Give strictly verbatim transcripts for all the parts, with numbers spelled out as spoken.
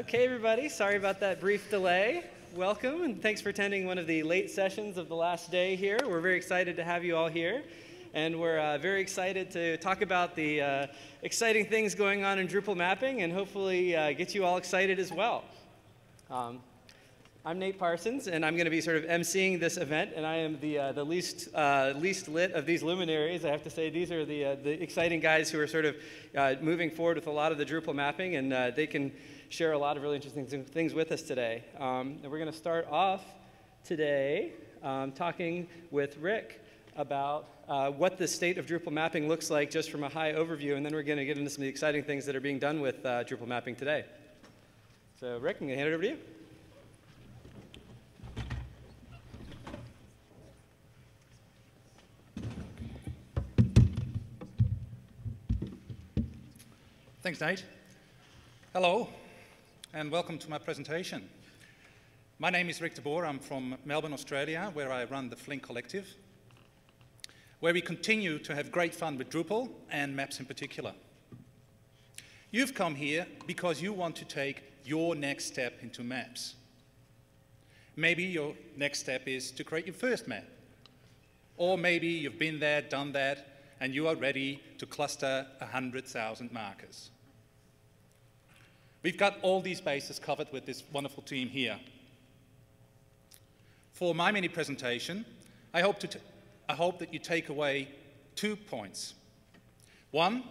Okay, everybody, sorry about that brief delay. Welcome, and thanks for attending one of the late sessions of the last day here. We're very excited to have you all here, and we're uh, very excited to talk about the uh, exciting things going on in Drupal mapping and hopefully uh, get you all excited as well. Um, I'm Nate Parsons, and I'm going to be sort of emceeing this event, and I am the, uh, the least, uh, least lit of these luminaries. I have to say, these are the, uh, the exciting guys who are sort of uh, moving forward with a lot of the Drupal mapping, and uh, they can share a lot of really interesting things with us today. Um, and we're going to start off today um, talking with Rick about uh, what the state of Drupal mapping looks like just from a high overview, and then we're going to get into some of the exciting things that are being done with uh, Drupal mapping today. So Rick, I'm going to hand it over to you. Thanks, Nate. Hello, and welcome to my presentation. My name is Rick De Boer. I'm from Melbourne, Australia, where I run the Flink Collective, where we continue to have great fun with Drupal and maps in particular. You've come here because you want to take your next step into maps. Maybe your next step is to create your first map. Or maybe you've been there, done that, and you are ready to cluster one hundred thousand markers. We've got all these bases covered with this wonderful team here. For my mini presentation, I hope, to I hope that you take away two points. One,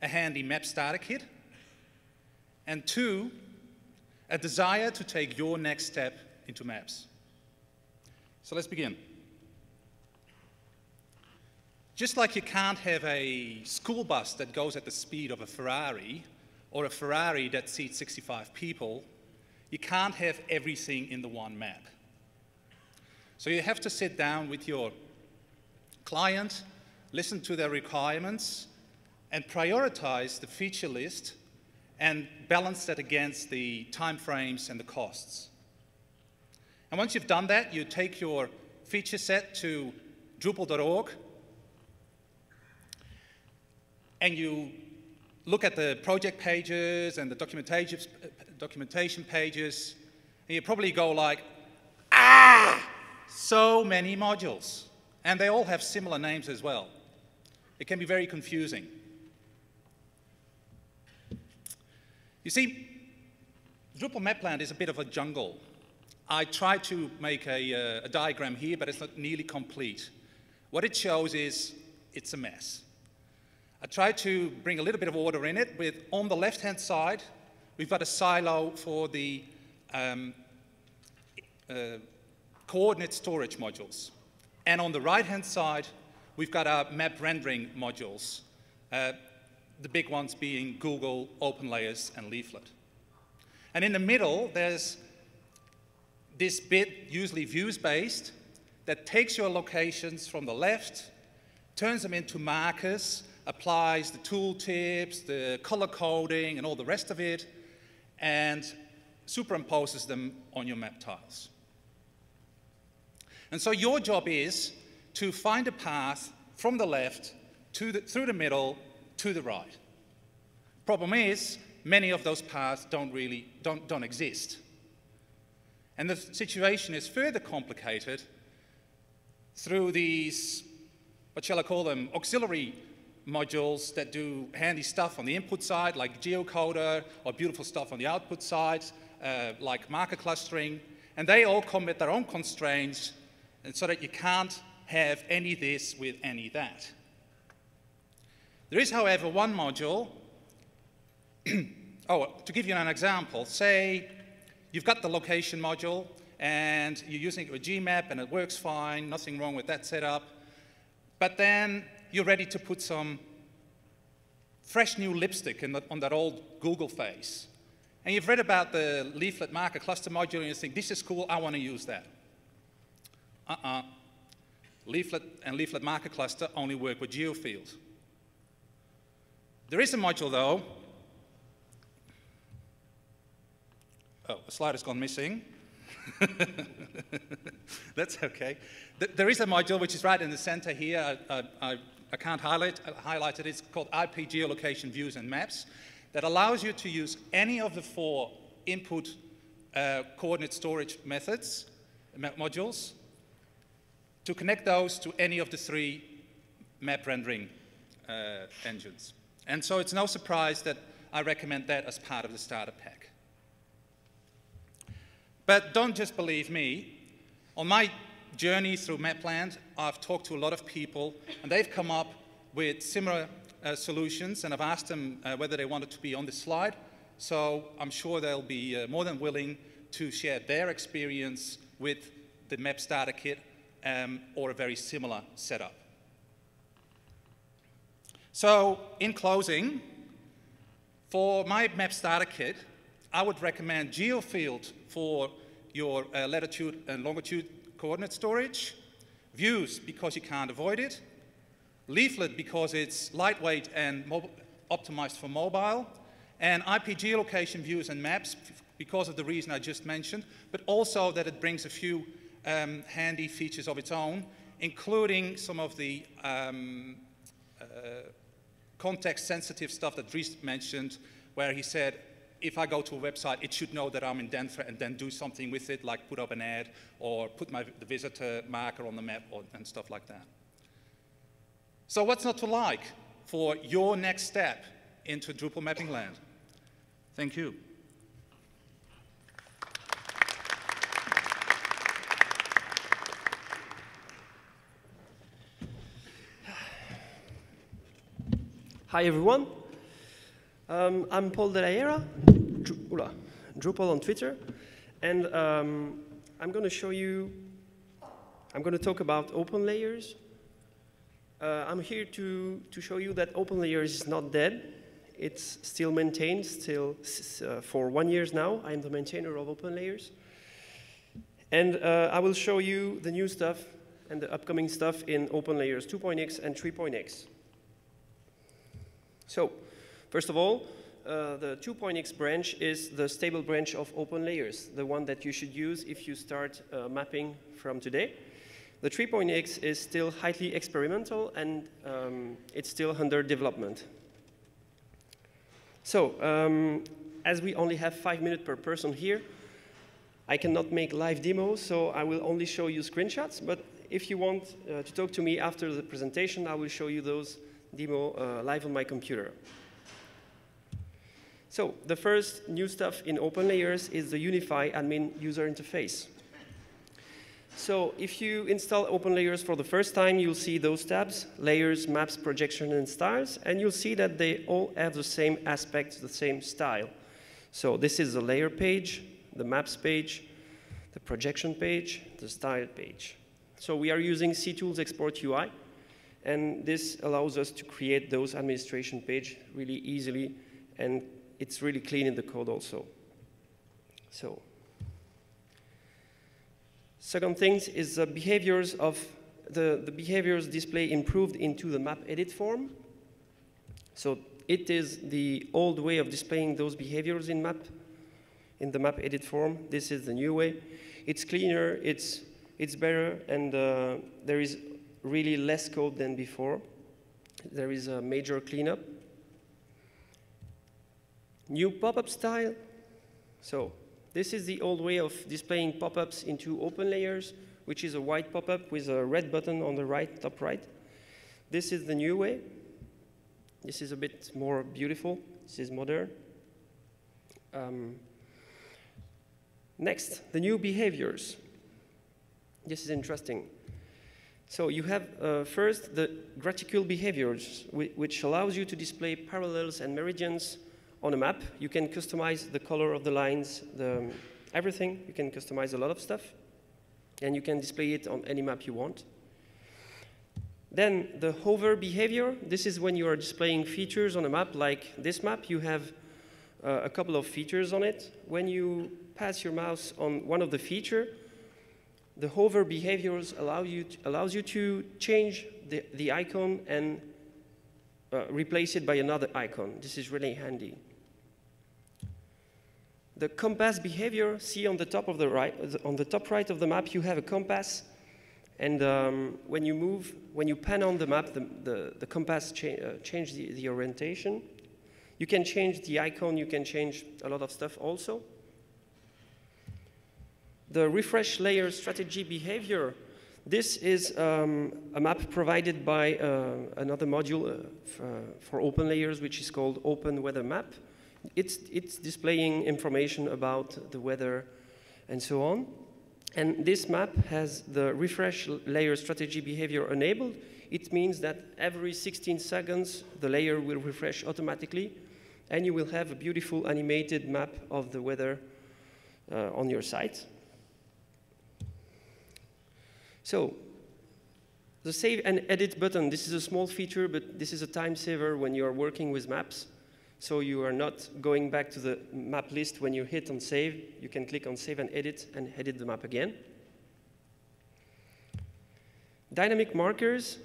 a handy map starter kit, and two, a desire to take your next step into maps. So let's begin. Just like you can't have a school bus that goes at the speed of a Ferrari, or a Ferrari that seats sixty-five people, you can't have everything in the one map. So you have to sit down with your client, listen to their requirements, and prioritize the feature list and balance that against the timeframes and the costs. And once you've done that, you take your feature set to Drupal dot org, and you look at the project pages and the documentation pages, and you probably go like, ah, so many modules. And they all have similar names as well. It can be very confusing. You see, Drupal Mapland is a bit of a jungle. I tried to make a, uh, a diagram here, but it's not nearly complete. What it shows is it's a mess. I tried to bring a little bit of order in it with, on the left-hand side, we've got a silo for the um, uh, coordinate storage modules. And on the right-hand side, we've got our map rendering modules, uh, the big ones being Google, OpenLayers, and Leaflet. And in the middle, there's this bit, usually views-based, that takes your locations from the left, turns them into markers, applies the tooltips, the color coding, and all the rest of it, and superimposes them on your map tiles. And so your job is to find a path from the left to the, through the middle to the right. Problem is, many of those paths don't really don't, don't exist. And the situation is further complicated through these, what shall I call them, auxiliary modules that do handy stuff on the input side, like Geocoder, or beautiful stuff on the output side, uh, like marker clustering, and they all come with their own constraints, and so that you can't have any this with any that. There is, however, one module. Oh, to give you an example, say you've got the location module, and you're using it with Gmap, and it works fine, nothing wrong with that setup, but then you're ready to put some fresh new lipstick in the, on that old Google face. And you've read about the Leaflet marker cluster module, and you think, this is cool, I want to use that. Uh-uh. Leaflet and Leaflet marker cluster only work with Geofield. There is a module, though. Oh, the slide has gone missing. That's okay. Th there is a module which is right in the center here. I, I, I can't highlight, I highlight it. It's called I P Geolocation Views and Maps that allows you to use any of the four input uh, coordinate storage methods, modules, to connect those to any of the three map rendering uh, engines. And so it's no surprise that I recommend that as part of the starter pack. But don't just believe me. On my journey through Mapland, I've talked to a lot of people, and they've come up with similar uh, solutions, and I've asked them uh, whether they wanted to be on this slide. So I'm sure they'll be uh, more than willing to share their experience with the Map Starter Kit um, or a very similar setup. So in closing, for my Map Starter Kit, I would recommend Geofield for your uh, latitude and longitude coordinate storage, Views because you can't avoid it, Leaflet because it's lightweight and optimized for mobile, and I P geolocation views and maps because of the reason I just mentioned, but also that it brings a few um, handy features of its own, including some of the um, uh, context-sensitive stuff that Dries mentioned, where he said, if I go to a website, it should know that I'm in Denver and then do something with it, like put up an ad or put my, the visitor marker on the map or, and stuff like that. So what's not to like for your next step into Drupal mapping land? Thank you. Hi, everyone. Um, I'm Paul De La Hera, Drupal on Twitter, and um, I'm going to show you, I'm going to talk about OpenLayers. Uh, I'm here to, to show you that OpenLayers is not dead. It's still maintained, still uh, for one year now. I'm the maintainer of OpenLayers. And uh, I will show you the new stuff and the upcoming stuff in OpenLayers two point X and three point X. So, first of all, uh, the two point X branch is the stable branch of OpenLayers, the one that you should use if you start uh, mapping from today. The three point X is still highly experimental, and um, it's still under development. So, um, as we only have five minutes per person here, I cannot make live demos, so I will only show you screenshots. But if you want uh, to talk to me after the presentation, I will show you those demos uh, live on my computer. So the first new stuff in OpenLayers is the Unify Admin User Interface. So if you install OpenLayers for the first time, you'll see those tabs, Layers, Maps, Projection, and Styles, and you'll see that they all have the same aspect, the same style. So this is the Layer page, the Maps page, the Projection page, the Style page. So we are using CTools Export U I, and this allows us to create those administration pages really easily, and it's really clean in the code also. So, second thing is the behaviors of the, the behaviors display improved into the map edit form. So it is the old way of displaying those behaviors in map, in the map edit form. This is the new way. It's cleaner, it's, it's better, and uh, there is really less code than before. There is a major cleanup. New pop-up style. So this is the old way of displaying pop-ups into OpenLayers, which is a white pop-up with a red button on the right, top right. This is the new way. This is a bit more beautiful. This is modern. Um, next, the new behaviors. This is interesting. So you have uh, first the graphical behaviors, which allows you to display parallels and meridians on a map. You can customize the color of the lines, the, um, everything. You can customize a lot of stuff. And you can display it on any map you want. Then the hover behavior. This is when you are displaying features on a map. Like this map, you have uh, a couple of features on it. When you pass your mouse on one of the feature, the hover behaviors allow you to, allows you to change the, the icon and uh, replace it by another icon. This is really handy. The compass behavior, see on the top of the right, on the top right of the map, you have a compass, and um, when you move, when you pan on the map, the, the, the compass cha uh, changes the, the orientation. You can change the icon, you can change a lot of stuff also. the refresh layer strategy behavior, this is um, a map provided by uh, another module uh, for OpenLayers, which is called Open Weather Map. It's, it's displaying information about the weather and so on. And this map has the refresh layer strategy behavior enabled. It means that every sixteen seconds, the layer will refresh automatically, and you will have a beautiful animated map of the weather uh, on your site. So, the save and edit button, this is a small feature, but this is a time saver when you are working with maps. So you are not going back to the map list when you hit on save. You can click on save and edit and edit the map again. Dynamic markers.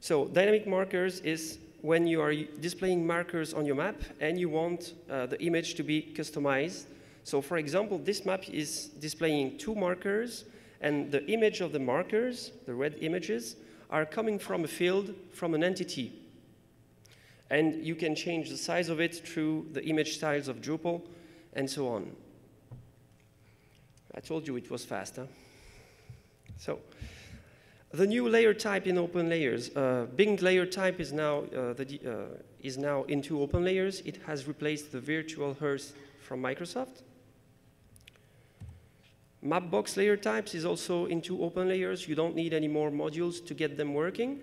So dynamic markers is when you are displaying markers on your map and you want uh, the image to be customized. So for example, this map is displaying two markers, and the image of the markers, the red images, are coming from a field from an entity. And you can change the size of it through the image styles of Drupal and so on. I told you it was fast, huh? So, the new layer type in OpenLayers. Uh, Bing layer type is now, uh, the, uh, is now into OpenLayers. It has replaced the virtual host from Microsoft. Mapbox layer types is also into OpenLayers. You don't need any more modules to get them working.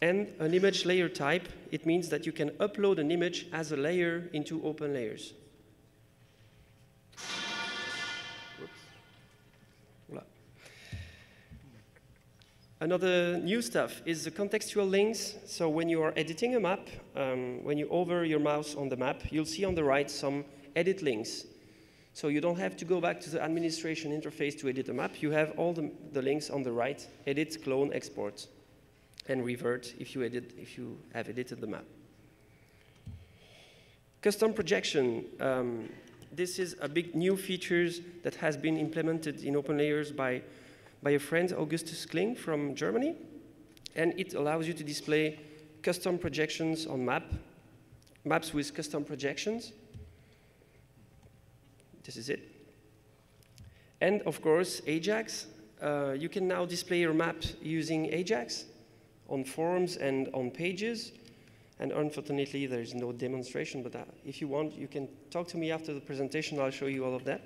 And an image layer type, it means that you can upload an image as a layer into OpenLayers. Another new stuff is the contextual links. So when you are editing a map, um, when you hover your mouse on the map, you'll see on the right some edit links. So you don't have to go back to the administration interface to edit a map. You have all the, the links on the right, edit, clone, export, and revert if you, edit, if you have edited the map. Custom projection. Um, this is a big new feature that has been implemented in OpenLayers by, by a friend, Augustus Kling from Germany. And it allows you to display custom projections on map, maps with custom projections. This is it. And of course, Ajax. Uh, you can now display your map using Ajax on forms and on pages. And unfortunately, there is no demonstration, but uh, if you want, you can talk to me after the presentation. I'll show you all of that.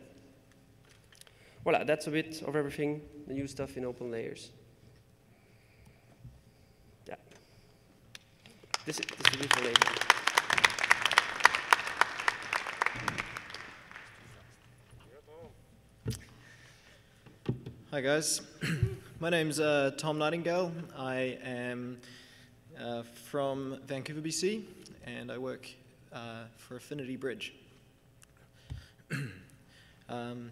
Voilà, that's a bit of everything, the new stuff in OpenLayers. Yeah. This is, this is OpenLayers. Hi guys, my name's uh, Tom Nightingale. I am uh, from Vancouver, B C, and I work uh, for Affinity Bridge. um,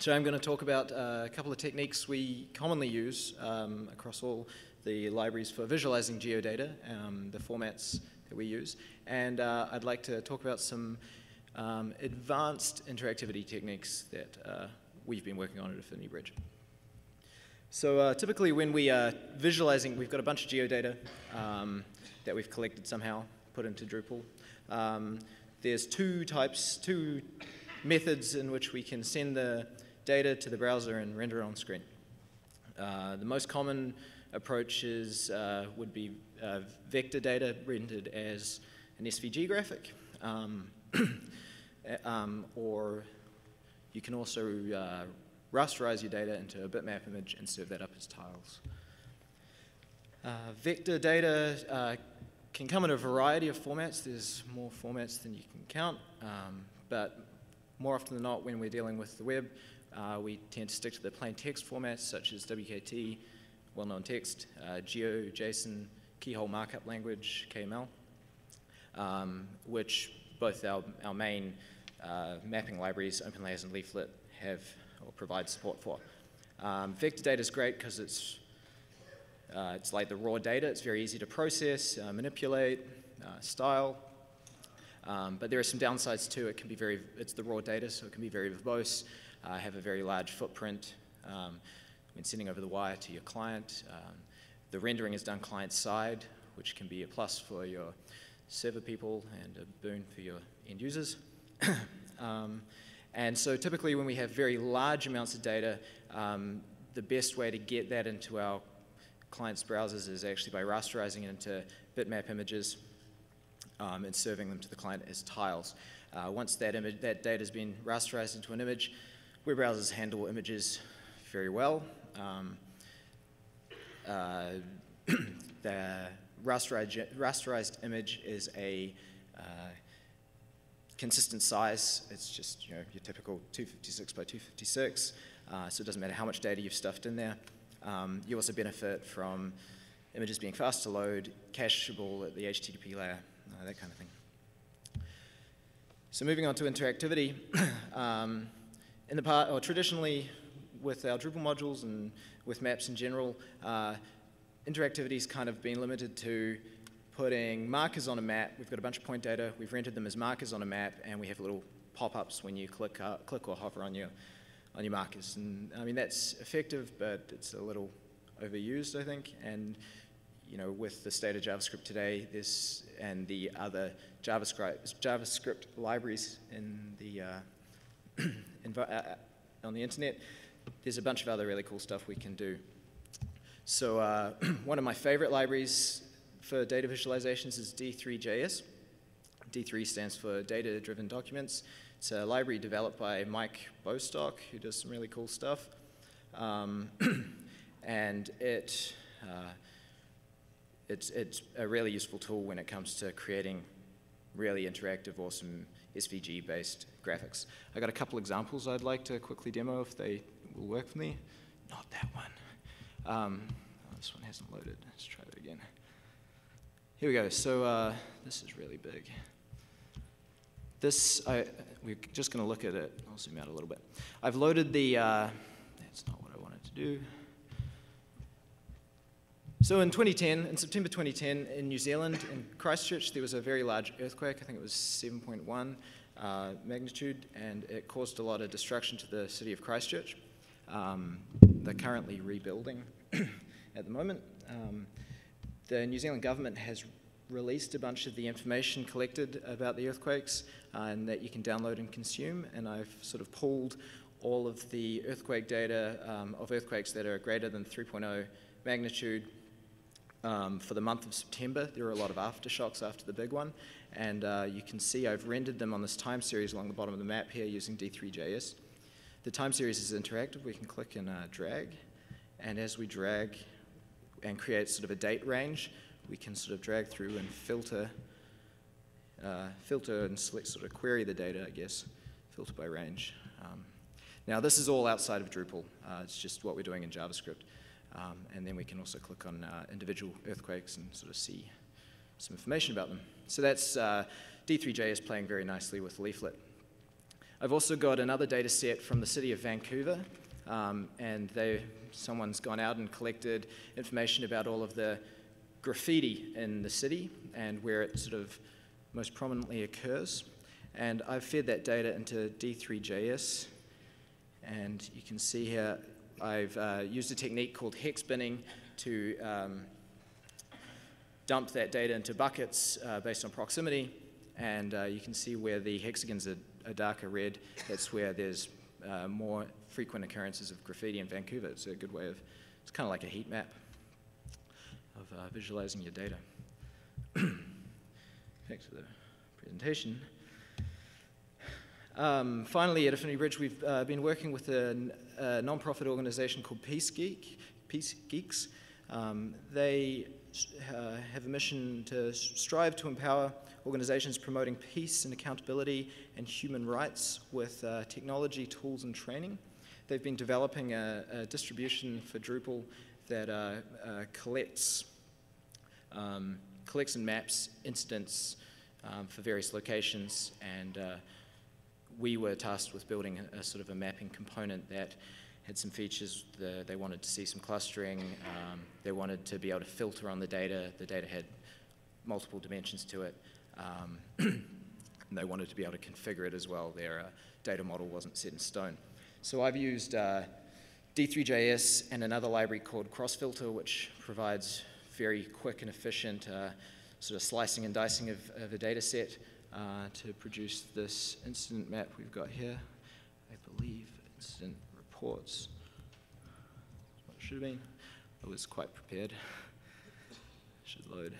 so I'm going to talk about uh, a couple of techniques we commonly use um, across all the libraries for visualizing geodata, um, the formats that we use, and uh, I'd like to talk about some um, advanced interactivity techniques that uh, we've been working on at Affinity Bridge. So uh, typically when we are visualizing, we've got a bunch of geodata um, that we've collected somehow, put into Drupal. Um, there's two types, two methods in which we can send the data to the browser and render it on screen. Uh, the most common approach is, uh, would be uh, vector data rendered as an S V G graphic, um, um, or you can also uh, rasterize your data into a bitmap image and serve that up as tiles. Uh, vector data uh, can come in a variety of formats. There's more formats than you can count, um, but more often than not, when we're dealing with the web, uh, we tend to stick to the plain text formats such as W K T, well-known text, uh, GeoJSON, keyhole markup language, K M L, um, which both our, our main uh, mapping libraries, OpenLayers and Leaflet, have or provide support for. Um, vector data is great because it's, uh, it's like the raw data. It's very easy to process, uh, manipulate, uh, style. Um, but there are some downsides too. It can be very, it's the raw data, so it can be very verbose, uh, have a very large footprint um, when sending over the wire to your client. Um, the rendering is done client side, which can be a plus for your server people and a boon for your end users. um, And so typically when we have very large amounts of data, um, the best way to get that into our clients' browsers is actually by rasterizing it into bitmap images um, and serving them to the client as tiles. Uh, once that, image, that data has been rasterized into an image, web browsers handle images very well. Um, uh, the rasterized, rasterized image is a uh, consistent size. It's just, you know, your typical two fifty-six by two fifty-six, uh, so it doesn't matter how much data you've stuffed in there. Um, you also benefit from images being fast to load, cacheable at the H T T P layer, uh, that kind of thing. So moving on to interactivity, um, in the part, or traditionally with our Drupal modules and with maps in general, uh, interactivity's kind of been limited to putting markers on a map. We've got a bunch of point data, we've rendered them as markers on a map, and we have little pop-ups when you click, uh, click or hover on your, on your markers. And I mean, that's effective, but it's a little overused, I think. And you know, with the state of JavaScript today, this and the other JavaScript, JavaScript libraries in the, uh, in, uh, on the internet, there's a bunch of other really cool stuff we can do. So uh, one of my favorite libraries for data visualizations is D three J S. D three stands for Data Driven Documents. It's a library developed by Mike Bostock, who does some really cool stuff. Um, and it, uh, it's, it's a really useful tool when it comes to creating really interactive, awesome S V G-based graphics. I got a couple examples I'd like to quickly demo if they will work for me. Not that one. Um, oh, this one hasn't loaded. Let's try that again. Here we go. So uh, this is really big. This, I, we're just going to look at it. I'll zoom out a little bit. I've loaded the, uh, that's not what I wanted to do. So in twenty ten, in September twenty ten, in New Zealand, in Christchurch, there was a very large earthquake. I think it was seven point one uh, magnitude, and it caused a lot of destruction to the city of Christchurch. Um, they're currently rebuilding at the moment. Um, the New Zealand government has released a bunch of the information collected about the earthquakes uh, and that you can download and consume, and I've sort of pulled all of the earthquake data um, of earthquakes that are greater than three point oh magnitude um, for the month of September. There were a lot of aftershocks after the big one, and uh, you can see I've rendered them on this time series along the bottom of the map here using D three J S. The time series is interactive. We can click and uh, drag, and as we drag and create sort of a date range, we can sort of drag through and filter, uh, filter and select sort of query the data, I guess, filter by range. Um, now this is all outside of Drupal. Uh, it's just what we're doing in JavaScript, um, and then we can also click on uh, individual earthquakes and sort of see some information about them. So that's uh, D three J S playing very nicely with Leaflet. I've also got another data set from the city of Vancouver, um, and they, someone's gone out and collected information about all of the graffiti in the city and where it sort of most prominently occurs. And I've fed that data into D three J S, and you can see here I've uh, used a technique called hex binning to um, dump that data into buckets uh, based on proximity, and uh, you can see where the hexagons are a darker red. That's where there's uh, more frequent occurrences of graffiti in Vancouver. It's a good way of, it's kind of like a heat map of uh, visualizing your data. Back to the presentation. Um, finally, at Affinity Bridge, we've uh, been working with a, a non-profit organization called Peace Geek, Peace Geeks. Um, they uh, have a mission to strive to empower organizations promoting peace and accountability and human rights with uh, technology, tools, and training. They've been developing a, a distribution for Drupal that uh, uh, collects, um, collects and maps incidents um, for various locations, and uh, we were tasked with building a, a sort of a mapping component that had some features. The, they wanted to see some clustering, um, they wanted to be able to filter on the data, the data had multiple dimensions to it. Um, and they wanted to be able to configure it as well. Their uh, data model wasn't set in stone. So I've used uh, D three J S and another library called CrossFilter, which provides very quick and efficient uh, sort of slicing and dicing of, of a data set uh, to produce this incident map we've got here. I believe, incident reports. That's what it should have been. I was quite prepared. Should load.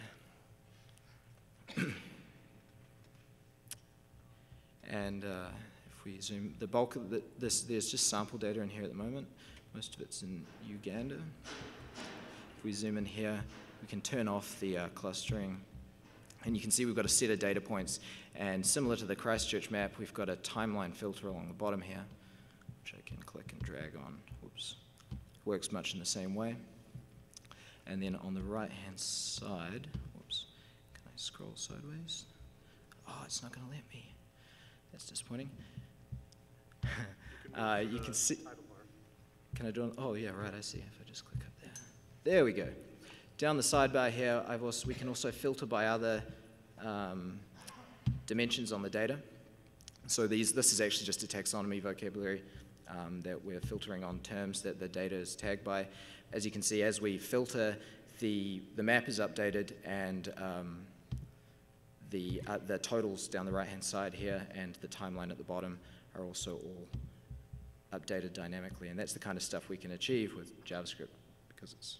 And uh, if we zoom, the bulk of the, this, there's just sample data in here at the moment. Most of it's in Uganda. If we zoom in here, we can turn off the uh, clustering. And you can see we've got a set of data points. And similar to the Christchurch map, we've got a timeline filter along the bottom here, which I can click and drag on. Whoops. Works much in the same way. And then on the right-hand side, whoops, can I scroll sideways? Oh, it's not going to let me. That's disappointing. You can, uh, you can see. Can I do it? Oh, yeah, right, I see. If I just click up there. There we go. Down the sidebar here, I've also, we can also filter by other um, dimensions on the data. So these, this is actually just a taxonomy vocabulary um, that we're filtering on terms that the data is tagged by. As you can see, as we filter, the, the map is updated, and um, the, uh, the totals down the right-hand side here and the timeline at the bottom are also all updated dynamically. And that's the kind of stuff we can achieve with JavaScript, because it's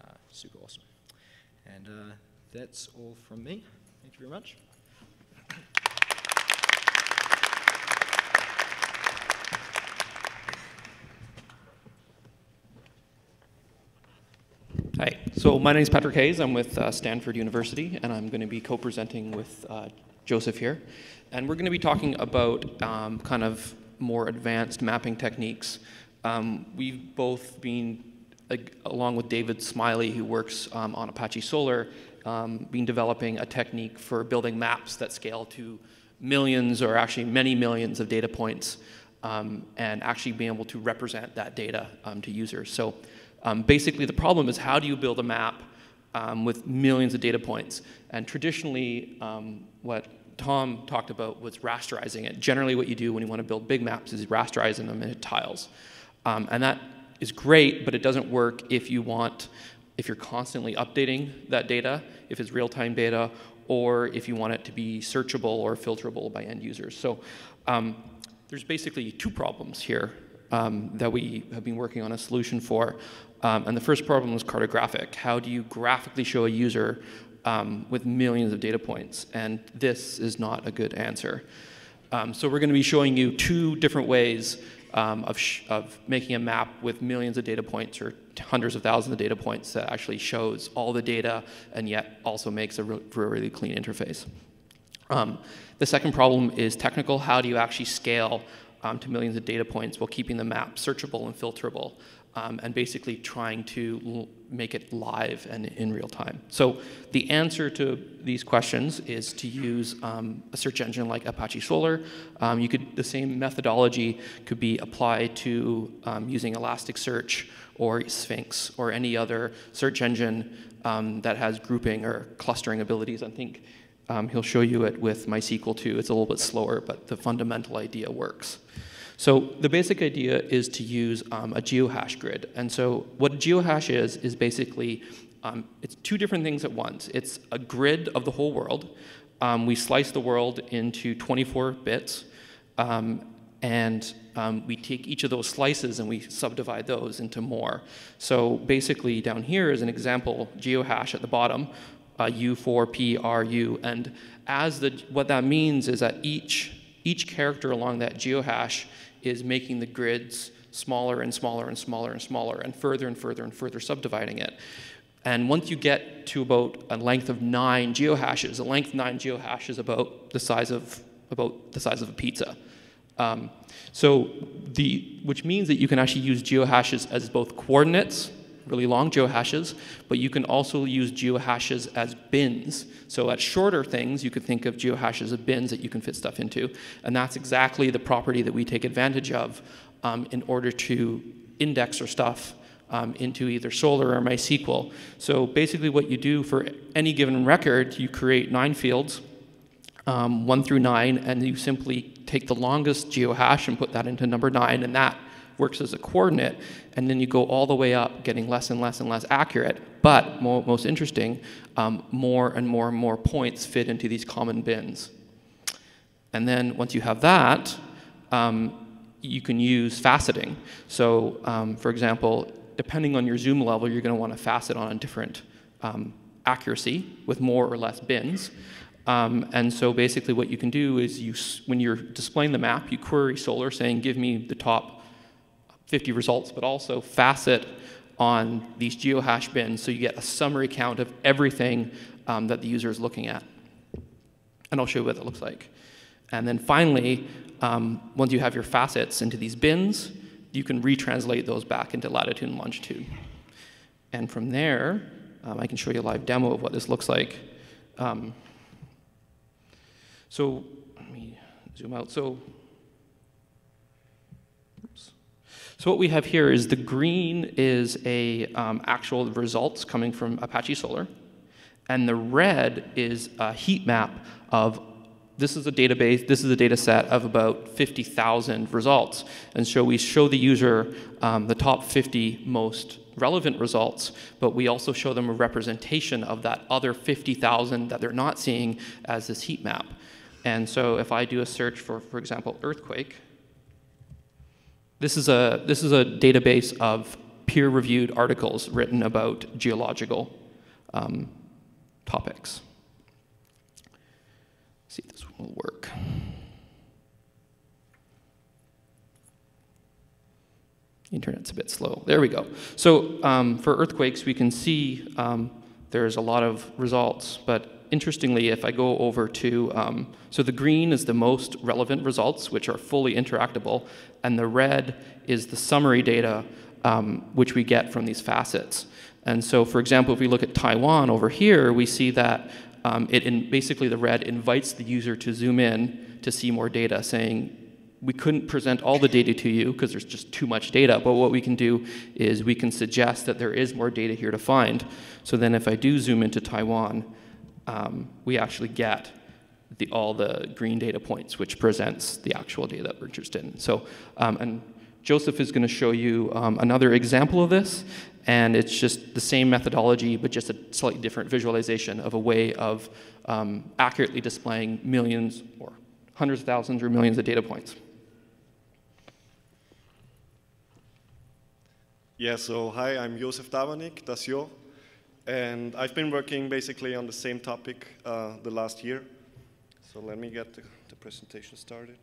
Uh, super awesome. And uh, that's all from me. Thank you very much. Hi. So my name is Patrick Hayes. I'm with uh, Stanford University, and I'm going to be co-presenting with uh, Joseph here. And we're going to be talking about um, kind of more advanced mapping techniques. Um, we've both been, along with David Smiley, who works um, on Apache Solr, um, been developing a technique for building maps that scale to millions, or actually many millions, of data points, um, and actually being able to represent that data um, to users. So um, basically the problem is, how do you build a map um, with millions of data points? And traditionally um, what Tom talked about was rasterizing it. Generally what you do when you want to build big maps is rasterizing them into tiles. Um, and that is great, but it doesn't work if you want, if you're constantly updating that data, if it's real-time data, or if you want it to be searchable or filterable by end users. So um, there's basically two problems here um, that we have been working on a solution for. Um, and the first problem is cartographic. How do you graphically show a user um, with millions of data points? And this is not a good answer. Um, so we're going to be showing you two different ways Um, of, sh of making a map with millions of data points, or hundreds of thousands of data points, that actually shows all the data and yet also makes a re really clean interface. Um, the second problem is technical. How do you actually scale um, to millions of data points while keeping the map searchable and filterable, um, and basically trying to l make it live and in real time? So the answer to these questions is to use um, a search engine like Apache Solr. Um, you could, the same methodology could be applied to um, using Elasticsearch or Sphinx or any other search engine um, that has grouping or clustering abilities. I think um, he'll show you it with MySQL too. It's a little bit slower, but the fundamental idea works. So the basic idea is to use um, a geohash grid. And so what a geohash is, is basically, um, it's two different things at once. It's a grid of the whole world. Um, we slice the world into twenty-four bits, um, and um, we take each of those slices and we subdivide those into more. So basically down here is an example geohash at the bottom, uh, U four P R U. And as the, what that means is that each, each character along that geohash is making the grids smaller and smaller and smaller and smaller, and further and further and further subdividing it. And once you get to about a length of nine geohashes, a length of nine geohash is about the size of about the size of a pizza. Um, so the which means that you can actually use geohashes as both coordinates, really long geohashes, but you can also use geohashes as bins. So at shorter things, you could think of geohashes as bins that you can fit stuff into. And that's exactly the property that we take advantage of um, in order to index our stuff um, into either Solr or MySQL. So basically what you do for any given record, you create nine fields, um, one through nine, and you simply take the longest geohash and put that into number nine, and that works as a coordinate, and then you go all the way up, getting less and less and less accurate, but mo most interesting, um, more and more and more points fit into these common bins. And then once you have that, um, you can use faceting. So um, for example, depending on your zoom level, you're going to want to facet on a different um, accuracy with more or less bins. Um, and so basically what you can do is you, when you're displaying the map, you query Solr saying, give me the top fifty results, but also facet on these geohash bins so you get a summary count of everything um, that the user is looking at. And I'll show you what that looks like. And then finally, um, once you have your facets into these bins, you can retranslate those back into latitude and longitude. And from there, um, I can show you a live demo of what this looks like. Um, so let me zoom out. So, oops. So what we have here is the green is a um, actual results coming from Apache Solr, and the red is a heat map of this is a database, this is a data set of about fifty thousand results. And so we show the user um, the top fifty most relevant results, but we also show them a representation of that other fifty thousand that they're not seeing as this heat map. And so if I do a search for, for example, earthquake, this is a, this is a database of peer-reviewed articles written about geological um, topics. See if this one will work. Internet's a bit slow. There we go. So um, for earthquakes, we can see um, there's a lot of results. But interestingly, if I go over to, um, so the green is the most relevant results, which are fully interactable. And the red is the summary data, um, which we get from these facets. And so, for example, if we look at Taiwan over here, we see that Um, it in, basically the red invites the user to zoom in to see more data, saying we couldn't present all the data to you because there's just too much data, but what we can do is we can suggest that there is more data here to find. So then if I do zoom into Taiwan, um, we actually get the, all the green data points, which presents the actual data that we're interested in. So, um, and Joseph is going to show you um, another example of this, and it's just the same methodology, but just a slightly different visualization of a way of um, accurately displaying millions or hundreds of thousands or millions of data points. Yeah, so hi, I'm Josef Davanik, that's yo, and I've been working basically on the same topic uh, the last year. So let me get the, the presentation started.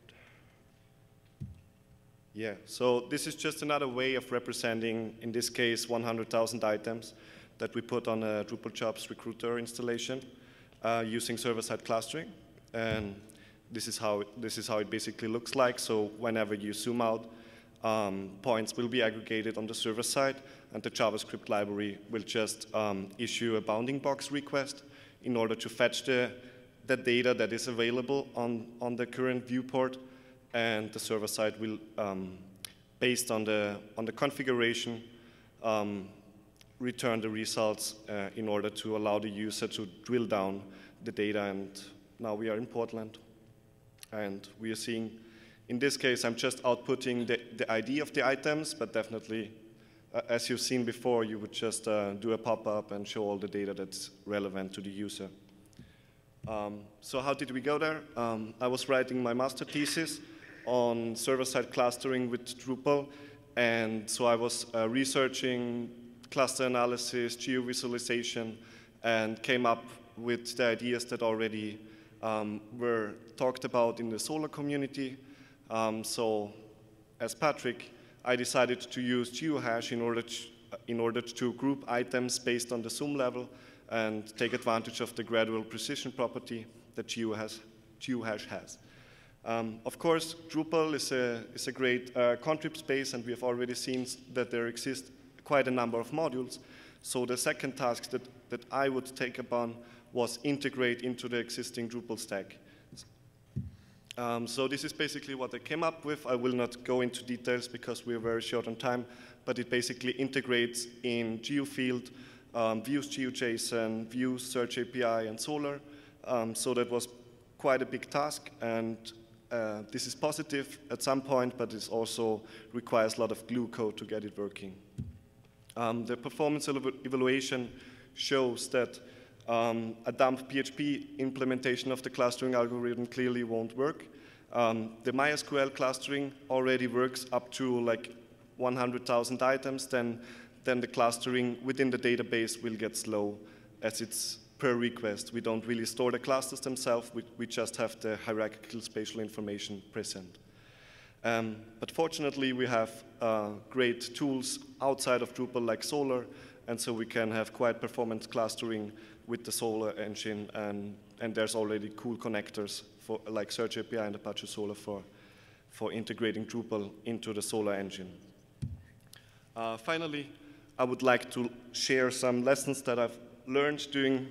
Yeah, so this is just another way of representing, in this case, one hundred thousand items that we put on a Drupal jobs recruiter installation uh, using server-side clustering. And this is, how, this is how it basically looks like. So whenever you zoom out, um, points will be aggregated on the server side, and the JavaScript library will just um, issue a bounding box request in order to fetch the, the data that is available on, on the current viewport. And the server side will, um, based on the on the configuration, um, return the results uh, in order to allow the user to drill down the data. And now we are in Portland, and we are seeing, in this case, I'm just outputting the, the I D of the items, but definitely, uh, as you've seen before, you would just uh, do a pop-up and show all the data that's relevant to the user. Um, so how did we go there? Um, I was writing my master thesis on server-side clustering with Drupal. And so I was uh, researching cluster analysis, geovisualization, and came up with the ideas that already um, were talked about in the Solr community. Um, so as Patrick, I decided to use geohash in order, to, in order to group items based on the zoom level and take advantage of the gradual precision property that geohash has. Um, of course, Drupal is a, is a great uh, contrib space, and we have already seen that there exist quite a number of modules. So the second task that, that I would take upon was integrate into the existing Drupal stack. Um, so this is basically what I came up with. I will not go into details because we are very short on time, but it basically integrates in Geofield, um, Views GeoJSON, Views Search A P I, and Solr. Um, so that was quite a big task, and Uh, this is positive at some point, but it also requires a lot of glue code to get it working. Um, the performance evaluation shows that um, a dumb P H P implementation of the clustering algorithm clearly won't work, Um, the MySQL clustering already works up to like one hundred thousand items, then, then the clustering within the database will get slow as it's per request. We don't really store the clusters themselves, we, we just have the hierarchical spatial information present. Um, but fortunately, we have uh, great tools outside of Drupal like Solr, and so we can have quite performance clustering with the Solr engine, and, and there's already cool connectors for like Search A P I and Apache Solr for, for integrating Drupal into the Solr engine. Uh, finally, I would like to share some lessons that I've learned during,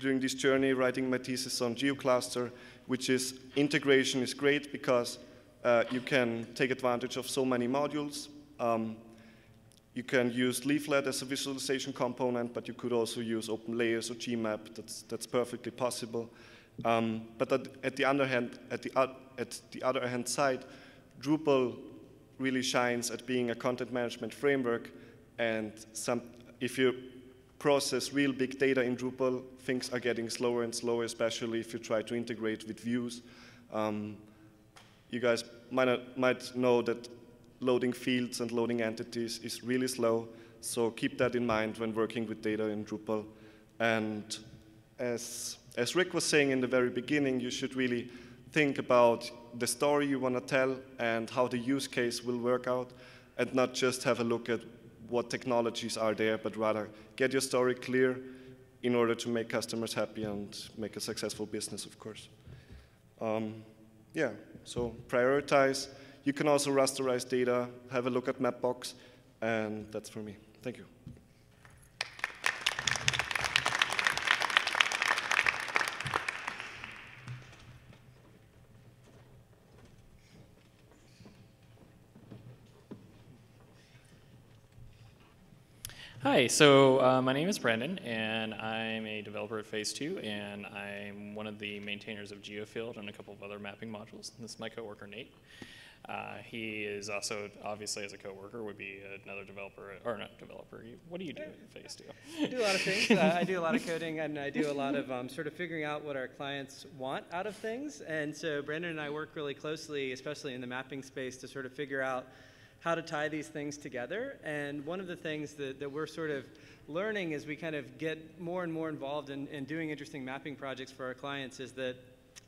during this journey writing my thesis on GeoCluster, which is integration is great because uh, you can take advantage of so many modules. Um, You can use Leaflet as a visualization component, but you could also use OpenLayers or Gmap. That's, that's perfectly possible. Um, but at, at the other hand, at the, at the other hand side, Drupal really shines at being a content management framework. And some, if you process real big data in Drupal, things are getting slower and slower, especially if you try to integrate with views. Um, you guys might, not, might know that loading fields and loading entities is really slow, so keep that in mind when working with data in Drupal. And as, as Rick was saying in the very beginning, you should really think about the story you want to tell and how the use case will work out, and not just have a look at what technologies are there, but rather get your story clear in order to make customers happy and make a successful business, of course. Um, yeah, so prioritize. You can also rasterize data, have a look at Mapbox, and that's for me. Thank you. Hi, so uh, my name is Brandon, and I'm a developer at Phase two, and I'm one of the maintainers of Geofield and a couple of other mapping modules. And this is my coworker, Nate. Uh, he is also, obviously, as a coworker, would be another developer, or not developer. What do you do at Phase two? I do a lot of things. Uh, I do a lot of coding, and I do a lot of um, sort of figuring out what our clients want out of things. And so Brandon and I work really closely, especially in the mapping space, to sort of figure out how to tie these things together. And one of the things that, that we're sort of learning as we kind of get more and more involved in, in doing interesting mapping projects for our clients is that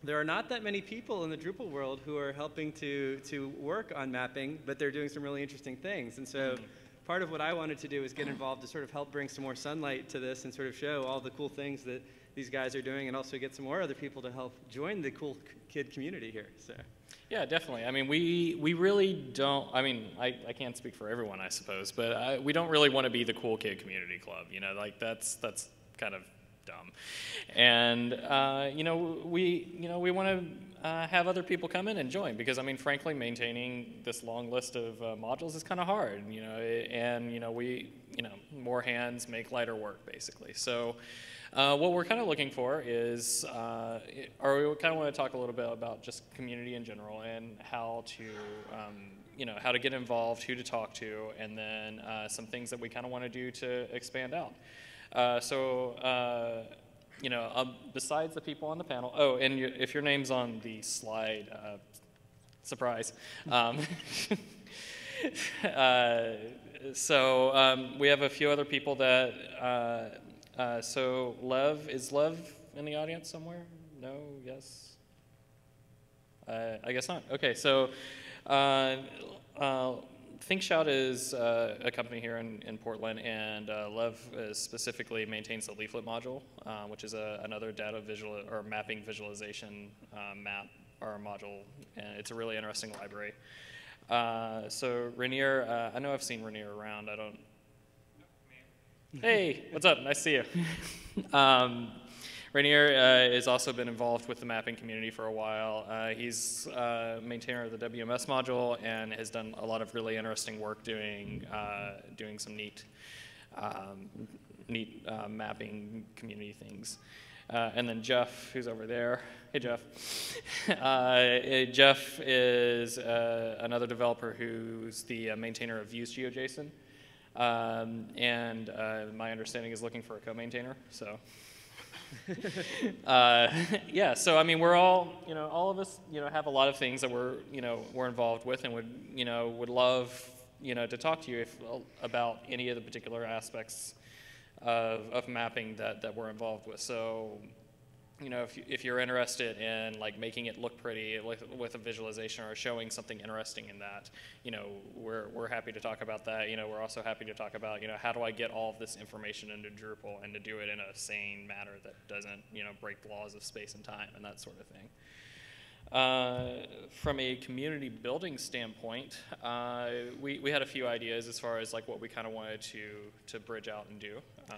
there are not that many people in the Drupal world who are helping to, to work on mapping, but they're doing some really interesting things. And so part of what I wanted to do is get involved to sort of help bring some more sunlight to this and sort of show all the cool things that these guys are doing, and also get some more other people to help join the cool kid community here. So. Yeah, definitely. I mean, we, we really don't, I mean, I, I can't speak for everyone, I suppose, but I, we don't really want to be the cool kid community club. You know, like that's, that's kind of dumb. And, uh, you know, we, you know, we want to uh, have other people come in and join because, I mean, frankly, maintaining this long list of uh, modules is kind of hard, you know, and, you know, we, you know, more hands make lighter work, basically. So uh, what we're kind of looking for is, uh, or we kind of want to talk a little bit about just community in general and how to, um, you know, how to get involved, who to talk to, and then uh, some things that we kind of want to do to expand out. Uh, so, uh, you know, uh, besides the people on the panel, oh, and you, if your name's on the slide, uh, surprise. Um, uh, so um, we have a few other people that, uh, uh, so Lev, is Lev in the audience somewhere? No, yes? Uh, I guess not. Okay, so uh, uh, ThinkShout is uh, a company here in, in Portland, and uh, Lev is specifically maintains the Leaflet module, uh, which is a, another data visual or mapping visualization uh, map or module, and it's a really interesting library. Uh, so Rainier, uh, I know I've seen Rainier around. I don't. Hey, what's up? Nice to see you. um, Rainier uh, has also been involved with the mapping community for a while. Uh, he's uh, maintainer of the W M S module and has done a lot of really interesting work doing uh, doing some neat um, neat uh, mapping community things. Uh, and then Jeff, who's over there. Hey, Jeff. uh, Jeff is uh, another developer who's the uh, maintainer of Views GeoJSON, um, and uh, my understanding is looking for a co-maintainer. So. uh, yeah, so I mean, we're all, you know, all of us, you know, have a lot of things that we're, you know, we're involved with, and would, you know, would love, you know, to talk to you if, about any of the particular aspects of, of mapping that, that we're involved with. So, you know, if, you, if you're interested in like making it look pretty with, with a visualization or showing something interesting in that, you know, we're, we're happy to talk about that. You know, we're also happy to talk about, you know, how do I get all of this information into Drupal and to do it in a sane manner that doesn't, you know, break the laws of space and time and that sort of thing. Uh, from a community building standpoint, uh, we, we had a few ideas as far as like what we kind of wanted to, to bridge out and do. Uh,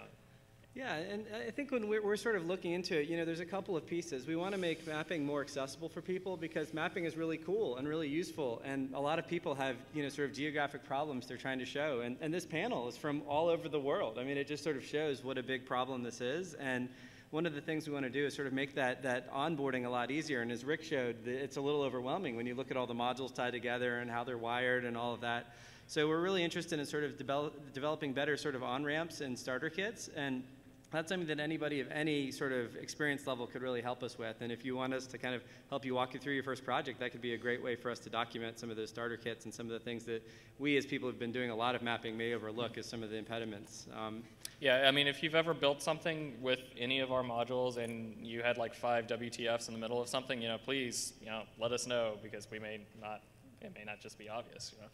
Yeah, and I think when we're, we're sort of looking into it, you know, there's a couple of pieces. We want to make mapping more accessible for people, because mapping is really cool and really useful, and a lot of people have, you know, sort of geographic problems they're trying to show, and, and this panel is from all over the world. I mean, it just sort of shows what a big problem this is, and one of the things we want to do is sort of make that, that onboarding a lot easier, and as Rick showed, it's a little overwhelming when you look at all the modules tied together and how they're wired and all of that. So we're really interested in sort of develop, developing better sort of on-ramps and starter kits, and that's something that anybody of any sort of experience level could really help us with. And if you want us to kind of help you walk you through your first project, that could be a great way for us to document some of those starter kits and some of the things that we as people who've been doing a lot of mapping may overlook as some of the impediments. Um, yeah, I mean, if you've ever built something with any of our modules and you had like five W T Fs in the middle of something, you know, please, you know, let us know, because we may not, it may not just be obvious, you know.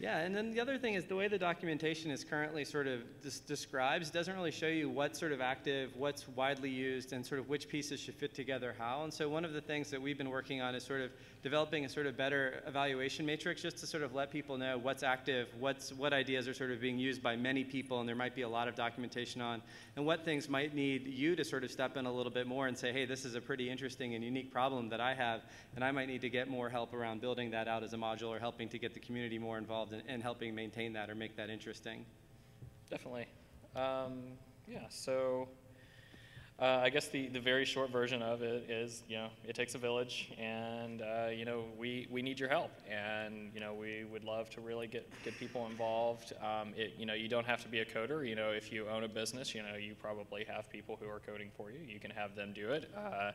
Yeah, and then the other thing is the way the documentation is currently sort of dis describes doesn't really show you what's sort of active, what's widely used, and sort of which pieces should fit together how. And so one of the things that we've been working on is sort of developing a sort of better evaluation matrix, just to sort of let people know what's active, what's, what ideas are sort of being used by many people, and there might be a lot of documentation on, and what things might need you to sort of step in a little bit more and say, hey, this is a pretty interesting and unique problem that I have, and I might need to get more help around building that out as a module, or helping to get the community more involved And, and helping maintain that or make that interesting. Definitely. Um, yeah, so uh, I guess the, the very short version of it is, you know, it takes a village, and, uh, you know, we, we need your help. And, you know, we would love to really get, get people involved. Um, it, you know, you don't have to be a coder. You know, if you own a business, you know, you probably have people who are coding for you. You can have them do it. Uh,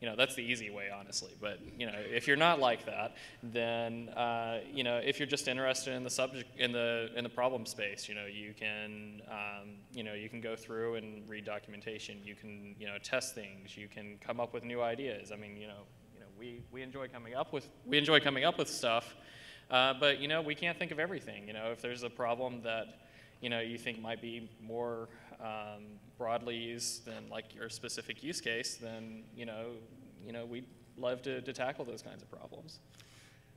You know, that's the easy way, honestly. But, you know, if you're not like that, then, uh, you know, if you're just interested in the subject, in the in the problem space, you know, you can, um, you know, you can go through and read documentation. You can, you know, test things. You can come up with new ideas. I mean, you know, you know, we we enjoy coming up with we enjoy coming up with stuff, uh, but you know, we can't think of everything. You know, if there's a problem that, you know, you think might be more Um, broadly used than like your specific use case, then you know, you know, we'd love to, to tackle those kinds of problems.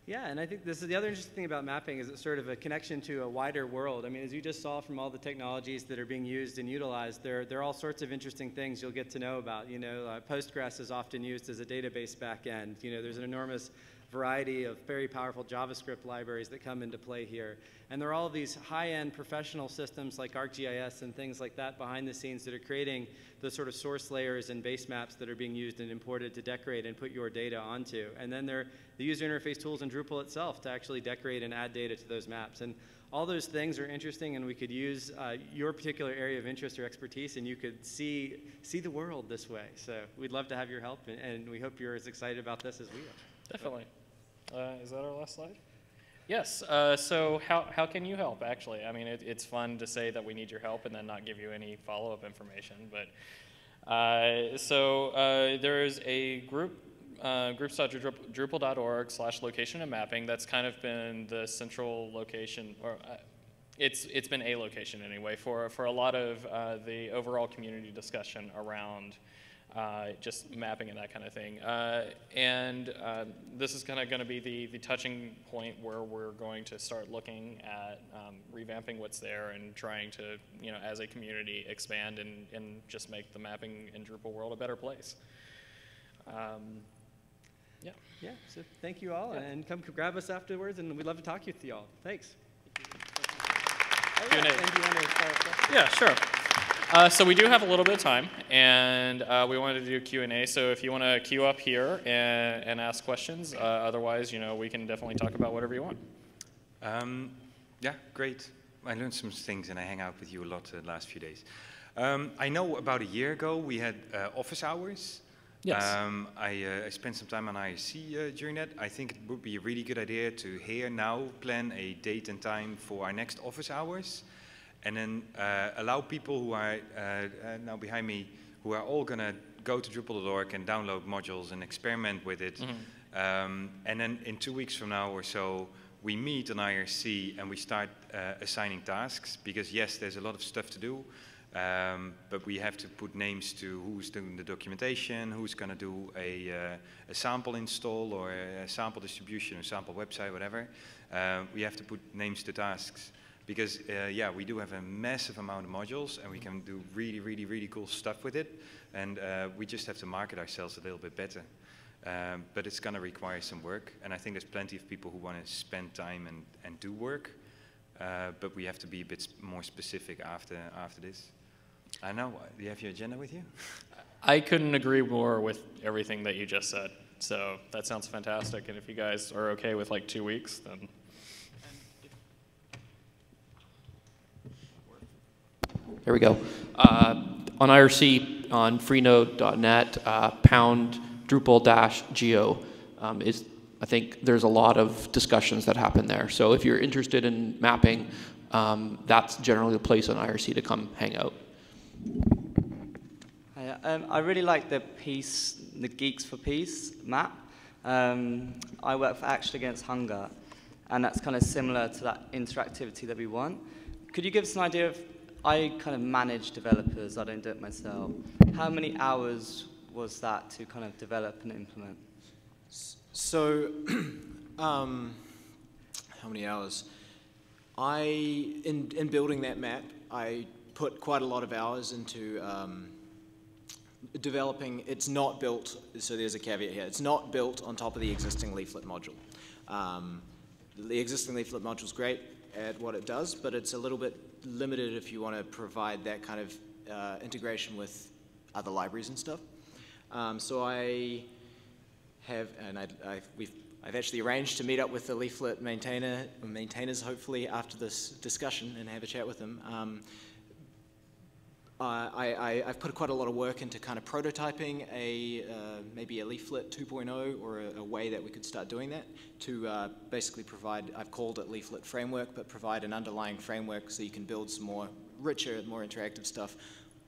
Yeah, and I think this is the other interesting thing about mapping, is it's sort of a connection to a wider world. I mean, as you just saw from all the technologies that are being used and utilized, there there are all sorts of interesting things you'll get to know about. You know, uh, Postgres is often used as a database backend. You know, there's an enormous variety of very powerful JavaScript libraries that come into play here. And there are all these high-end professional systems like ArcGIS and things like that behind the scenes that are creating the sort of source layers and base maps that are being used and imported to decorate and put your data onto. And then there are the user interface tools in Drupal itself to actually decorate and add data to those maps. And all those things are interesting, and we could use uh, your particular area of interest or expertise, and you could see, see the world this way. So we'd love to have your help, and, and we hope you're as excited about this as we are. Definitely. Uh, is that our last slide? Yes. Uh, so how, how can you help, actually? I mean, it, it's fun to say that we need your help and then not give you any follow-up information. But uh, so uh, there is a group, uh, groups.drupal.org slash location and mapping. That's kind of been the central location, or uh, it's, it's been a location anyway, for, for a lot of uh, the overall community discussion around Uh, just mapping and that kind of thing. Uh, and uh, this is kind of going to be the, the touching point where we're going to start looking at um, revamping what's there and trying to, you know, as a community, expand and, and just make the mapping and Drupal world a better place. Um, yeah. Yeah, so thank you all, yeah. And come grab us afterwards, and we'd love to talk with you all. Thanks. Thank you. Oh, yeah. yeah, sure. Uh, so we do have a little bit of time, and uh, we wanted to do Q and A. So if you want to queue up here and, and ask questions, uh, otherwise, you know, we can definitely talk about whatever you want. Um, yeah, great. I learned some things, and I hang out with you a lot the last few days. Um, I know about a year ago we had uh, office hours. Yes. Um, I, uh, I spent some time on I R C uh, during that. I think it would be a really good idea to here now plan a date and time for our next office hours, and then uh, allow people who are uh, now behind me, who are all going to go to Drupal dot org and download modules and experiment with it. Mm-hmm. um, and then in two weeks from now or so, we meet on I R C and we start uh, assigning tasks, because yes, there's a lot of stuff to do. Um, but we have to put names to who's doing the documentation, who's going to do a, uh, a sample install or a sample distribution or sample website, whatever. Uh, we have to put names to tasks because, uh, yeah, we do have a massive amount of modules and we can do really, really, really cool stuff with it. And uh, we just have to market ourselves a little bit better. Um, but it's going to require some work. And I think there's plenty of people who want to spend time and, and do work. Uh, but we have to be a bit more specific after, after this. I know. Do you have your agenda with you? I couldn't agree more with everything that you just said. So that sounds fantastic. And if you guys are okay with like two weeks, then. There we go. Uh, on I R C, on freenode dot net, uh, pound Drupal dash geo um, is, I think there's a lot of discussions that happen there. So if you're interested in mapping, um, that's generally the place on I R C to come hang out. Hi, um, I really like the Peace, the Geeks for Peace map. Um, I work for Action Against Hunger, and that's kind of similar to that interactivity that we want. Could you give us an idea of, I kind of manage developers, I don't do it myself. How many hours was that to kind of develop and implement? So, um, how many hours? I, in, in building that map, I put quite a lot of hours into um, developing. It's not built, so there's a caveat here, it's not built on top of the existing Leaflet module. Um, the existing Leaflet module's great at what it does, but it's a little bit limited if you want to provide that kind of uh, integration with other libraries and stuff. Um, so I have, and I, I, we've, I've actually arranged to meet up with the Leaflet maintainer, maintainers hopefully after this discussion and have a chat with them. Um, Uh, I, I, I've put quite a lot of work into kind of prototyping a, uh, maybe a Leaflet two point oh or a, a way that we could start doing that to uh, basically provide, I've called it Leaflet Framework, but provide an underlying framework so you can build some more richer, more interactive stuff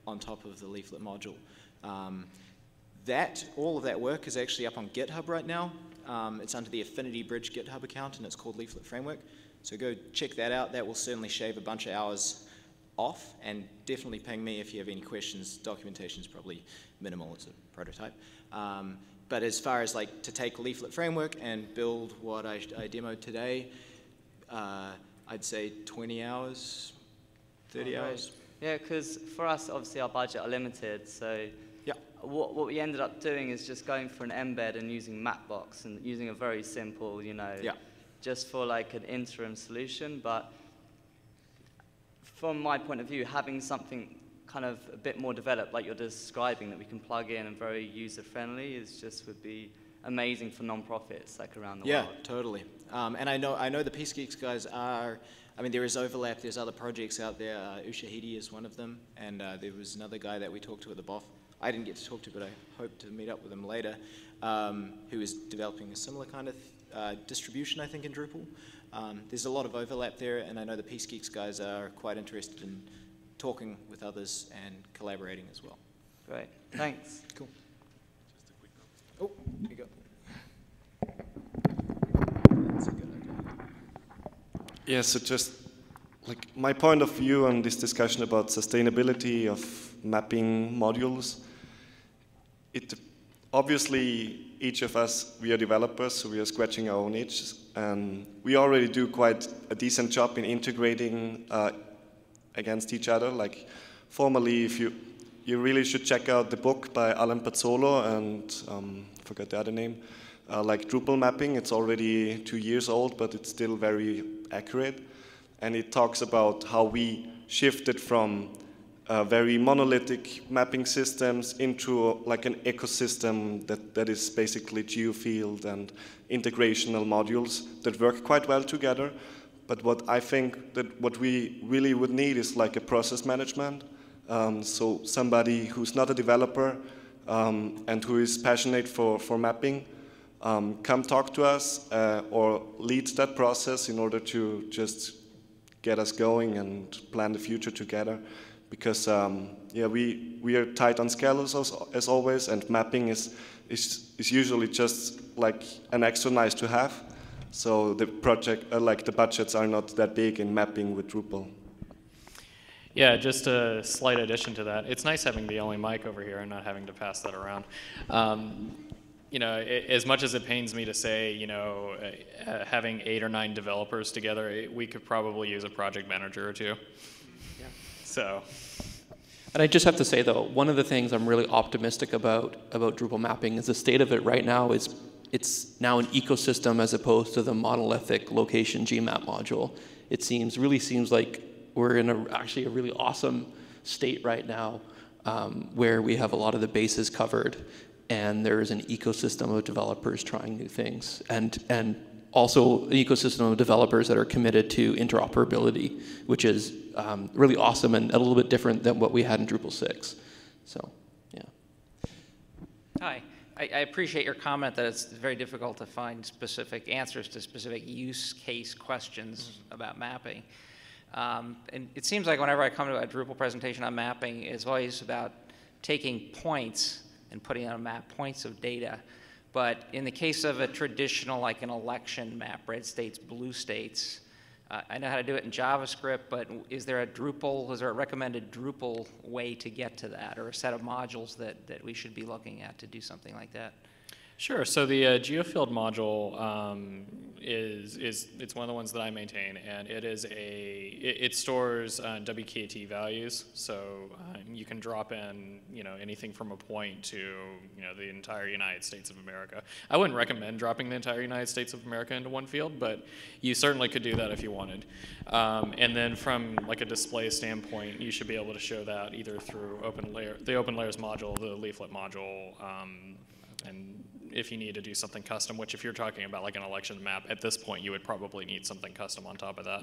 on top of the Leaflet module. Um, that, all of that work is actually up on GitHub right now. Um, it's under the Affinity Bridge GitHub account and it's called Leaflet Framework. So go check that out. That will certainly shave a bunch of hours off, and definitely ping me if you have any questions. Documentation is probably minimal, it's a prototype. Um, but as far as like to take Leaflet Framework and build what I, I demoed today, uh, I'd say twenty hours, thirty oh, right. hours. Yeah, because for us, obviously our budget are limited, so yeah. what, what we ended up doing is just going for an embed and using Mapbox and using a very simple, you know, yeah. just for like an interim solution. But from my point of view, having something kind of a bit more developed, like you're describing, that we can plug in and very user-friendly, is just would be amazing for non-profits like around the yeah, world. Yeah, totally. Um, and I know, I know the Peace Geeks guys are. I mean, there is overlap. There's other projects out there. Uh, Ushahidi is one of them, and uh, there was another guy that we talked to at the B O F. I didn't get to talk to, but I hope to meet up with him later. Um, who is developing a similar kind of uh, distribution, I think, in Drupal. Um, there's a lot of overlap there, and I know the Peace Geeks guys are quite interested in talking with others and collaborating as well. Great, thanks. Cool. Just a quick oh, here you go. That's a good idea. Yeah, so just like my point of view on this discussion about sustainability of mapping modules, it obviously each of us, we are developers, so we are scratching our own itch. Um, we already do quite a decent job in integrating uh, against each other. Like formerly, if you you really should check out the book by Alan Pazzolo and um, forgot the other name, uh, like Drupal Mapping. It's already two years old, but it's still very accurate, and it talks about how we shifted from Uh, very monolithic mapping systems into uh, like an ecosystem that, that is basically Geofield and integrational modules that work quite well together. But what I think that what we really would need is like a process management Um, so somebody who's not a developer um, and who is passionate for, for mapping, um, come talk to us uh, or lead that process in order to just get us going and plan the future together. Because um, yeah, we, we are tight on scalars as, as always, and mapping is, is, is usually just like an extra nice to have. So the project, uh, like the budgets are not that big in mapping with Drupal. Yeah, just a slight addition to that. It's nice having the only mic over here and not having to pass that around. Um, you know, it, as much as it pains me to say, you know, uh, having eight or nine developers together, it, we could probably use a project manager or two. Yeah. So. And I just have to say, though, one of the things I'm really optimistic about about Drupal mapping is the state of it right now is it's now an ecosystem as opposed to the monolithic location G map module. It seems really seems like we're in a, actually a really awesome state right now um, where we have a lot of the bases covered and there is an ecosystem of developers trying new things and, and also an ecosystem of developers that are committed to interoperability, which is um, really awesome and a little bit different than what we had in Drupal six. So, yeah. Hi. I, I appreciate your comment that it's very difficult to find specific answers to specific use case questions mm-hmm. about mapping. Um, and it seems like whenever I come to a Drupal presentation on mapping, it's always about taking points and putting on a map, points of data. But in the case of a traditional, like an election map, red states, blue states, uh, I know how to do it in JavaScript, but is there a Drupal, is there a recommended Drupal way to get to that, or a set of modules that, that we should be looking at to do something like that? Sure. So the uh, Geofield module um, is is it's one of the ones that I maintain, and it is a it, it stores uh, W K T values. So um, you can drop in you know anything from a point to you know the entire United States of America. I wouldn't recommend dropping the entire United States of America into one field, but you certainly could do that if you wanted. Um, and then from like a display standpoint, you should be able to show that either through OpenLayers, the OpenLayers module, the Leaflet module, um, and if you need to do something custom, which if you're talking about like an election map, at this point you would probably need something custom on top of that.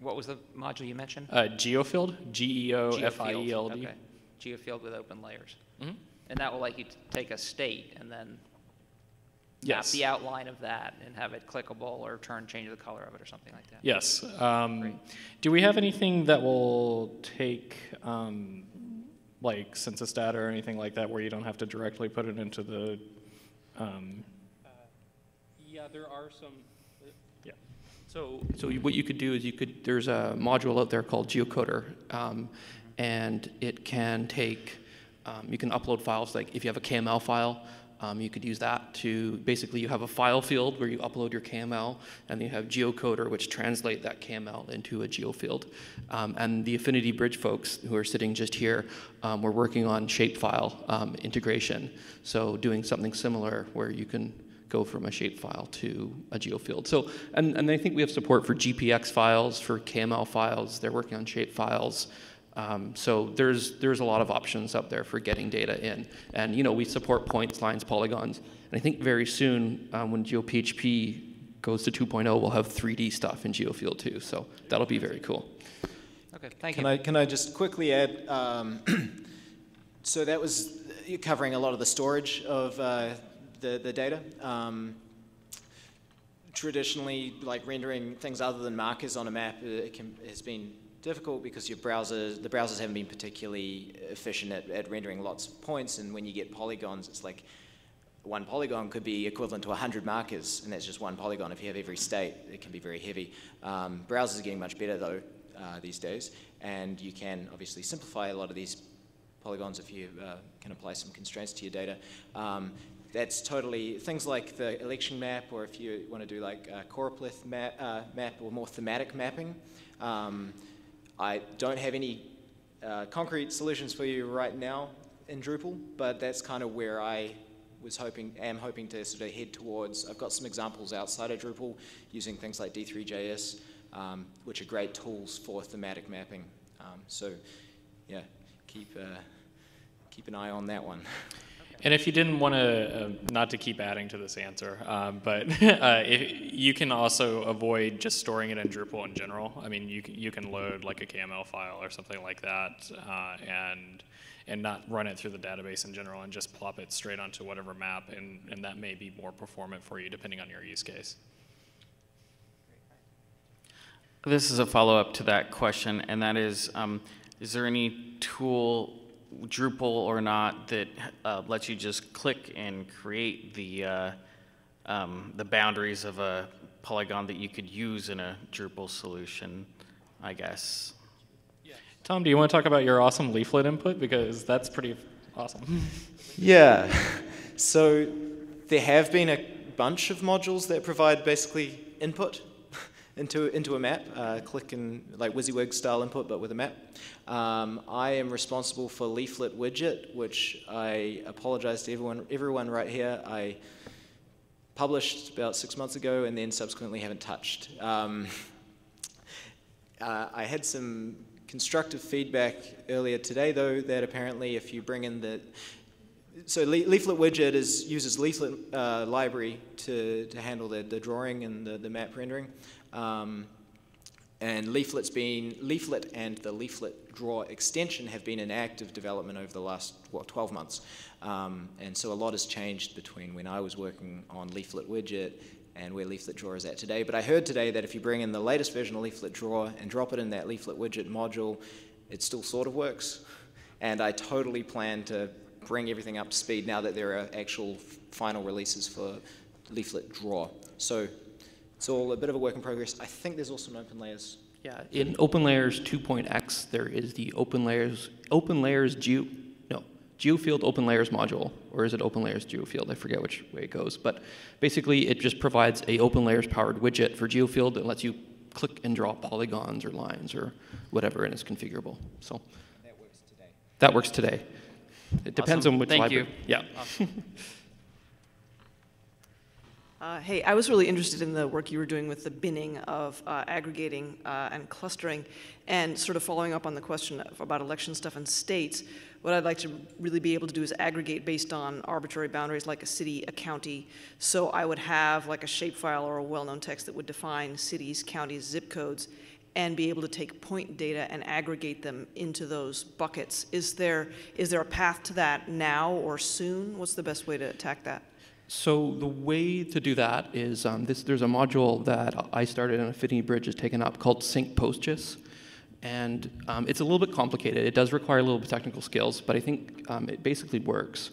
What was the module you mentioned? Uh, Geofield, G E O F I E L D. Okay. Geofield with open layers. Mm-hmm. And that will let you take a state and then yes. map the outline of that and have it clickable or turn, change the color of it or something like that. Yes. Um, do we have anything that will take um, like census data or anything like that where you don't have to directly put it into the Um, uh, yeah, there are some. Uh, yeah. So, so what you could do is you could. There's a module out there called Geocoder, um, and it can take. Um, you can upload files. Like if you have a K M L file, um, you could use that to basically you have a file field where you upload your K M L, and then you have Geocoder, which translate that K M L into a geofield. Um, and the Affinity Bridge folks who are sitting just here, um, we're working on shapefile um, integration. So doing something similar where you can go from a shapefile to a geofield. So, and, and I think we have support for G P X files, for K M L files. They're working on shapefiles. Um, so there's there's a lot of options up there for getting data in, and you know we support points, lines, polygons, and I think very soon um, when GeoPHP goes to two point oh, we'll have three D stuff in Geofield too. So that'll be very cool. Okay, thank you. Can I can I just quickly add? Um, so that was covering a lot of the storage of uh, the the data. Um, traditionally, like rendering things other than markers on a map, it can has been difficult because your browser, the browsers haven't been particularly efficient at, at rendering lots of points, and when you get polygons, it's like one polygon could be equivalent to one hundred markers, and that's just one polygon. If you have every state, it can be very heavy. Um, browsers are getting much better, though, uh, these days, and you can obviously simplify a lot of these polygons if you uh, can apply some constraints to your data. Um, That's totally, things like the election map, or if you want to do like a choropleth ma uh, map or more thematic mapping. Um, I don't have any uh, concrete solutions for you right now in Drupal, but that's kind of where I was hoping, am hoping to sort of head towards. I've got some examples outside of Drupal using things like D three J S, um, which are great tools for thematic mapping. Um, so, yeah, keep uh, keep an eye on that one. And if you didn't want to, uh, not to keep adding to this answer, um, but uh, if, you can also avoid just storing it in Drupal in general. I mean, you, you can load like a K M L file or something like that uh, and and not run it through the database in general and just plop it straight onto whatever map, and, and that may be more performant for you depending on your use case. This is a follow-up to that question, and that is, um, is there any tool, Drupal or not, that uh, lets you just click and create the uh, um, the boundaries of a polygon that you could use in a Drupal solution, I guess? Yeah. Tom, do you want to talk about your awesome leaflet input, because that's pretty awesome? Yeah. So there have been a bunch of modules that provide basically input into into a map, uh, click and like WYSIWYG style input, but with a map. Um, I am responsible for Leaflet widget, which I apologize to everyone everyone right here. I published about six months ago, and then subsequently haven't touched. Um, uh, I had some constructive feedback earlier today, though, that apparently if you bring in the So le Leaflet widget is, uses Leaflet uh, library to, to handle the, the drawing and the, the map rendering. Um, and Leaflet's been, Leaflet and the Leaflet Draw extension have been in active development over the last, what, twelve months. Um, and so a lot has changed between when I was working on Leaflet widget and where Leaflet Draw is at today. But I heard today that if you bring in the latest version of Leaflet Draw and drop it in that Leaflet widget module, it still sort of works. And I totally plan to bring everything up to speed now that there are actual final releases for Leaflet Draw. So it's all a bit of a work in progress. I think there's also an OpenLayers. Yeah, in OpenLayers two point X, there is the OpenLayers OpenLayers Geo no Geofield OpenLayers module, or is it OpenLayers Geofield? I forget which way it goes, but basically it just provides a OpenLayers powered widget for Geofield that lets you click and draw polygons or lines or whatever, and it's configurable. So that works today. That works today. It depends awesome. on which Thank library. Thank you. Yeah. Awesome. uh, hey, I was really interested in the work you were doing with the binning of uh, aggregating uh, and clustering, and sort of following up on the question of, about election stuff in states. What I'd like to really be able to do is aggregate based on arbitrary boundaries, like a city, a county. So I would have like a shapefile or a well-known text that would define cities, counties, zip codes, and be able to take point data and aggregate them into those buckets. Is there, is there a path to that now or soon? What's the best way to attack that? So the way to do that is, um, this, there's a module that I started and Affinity Bridge has taken up called Sync PostGIS. And um, it's a little bit complicated. It does require a little bit of technical skills, but I think um, it basically works.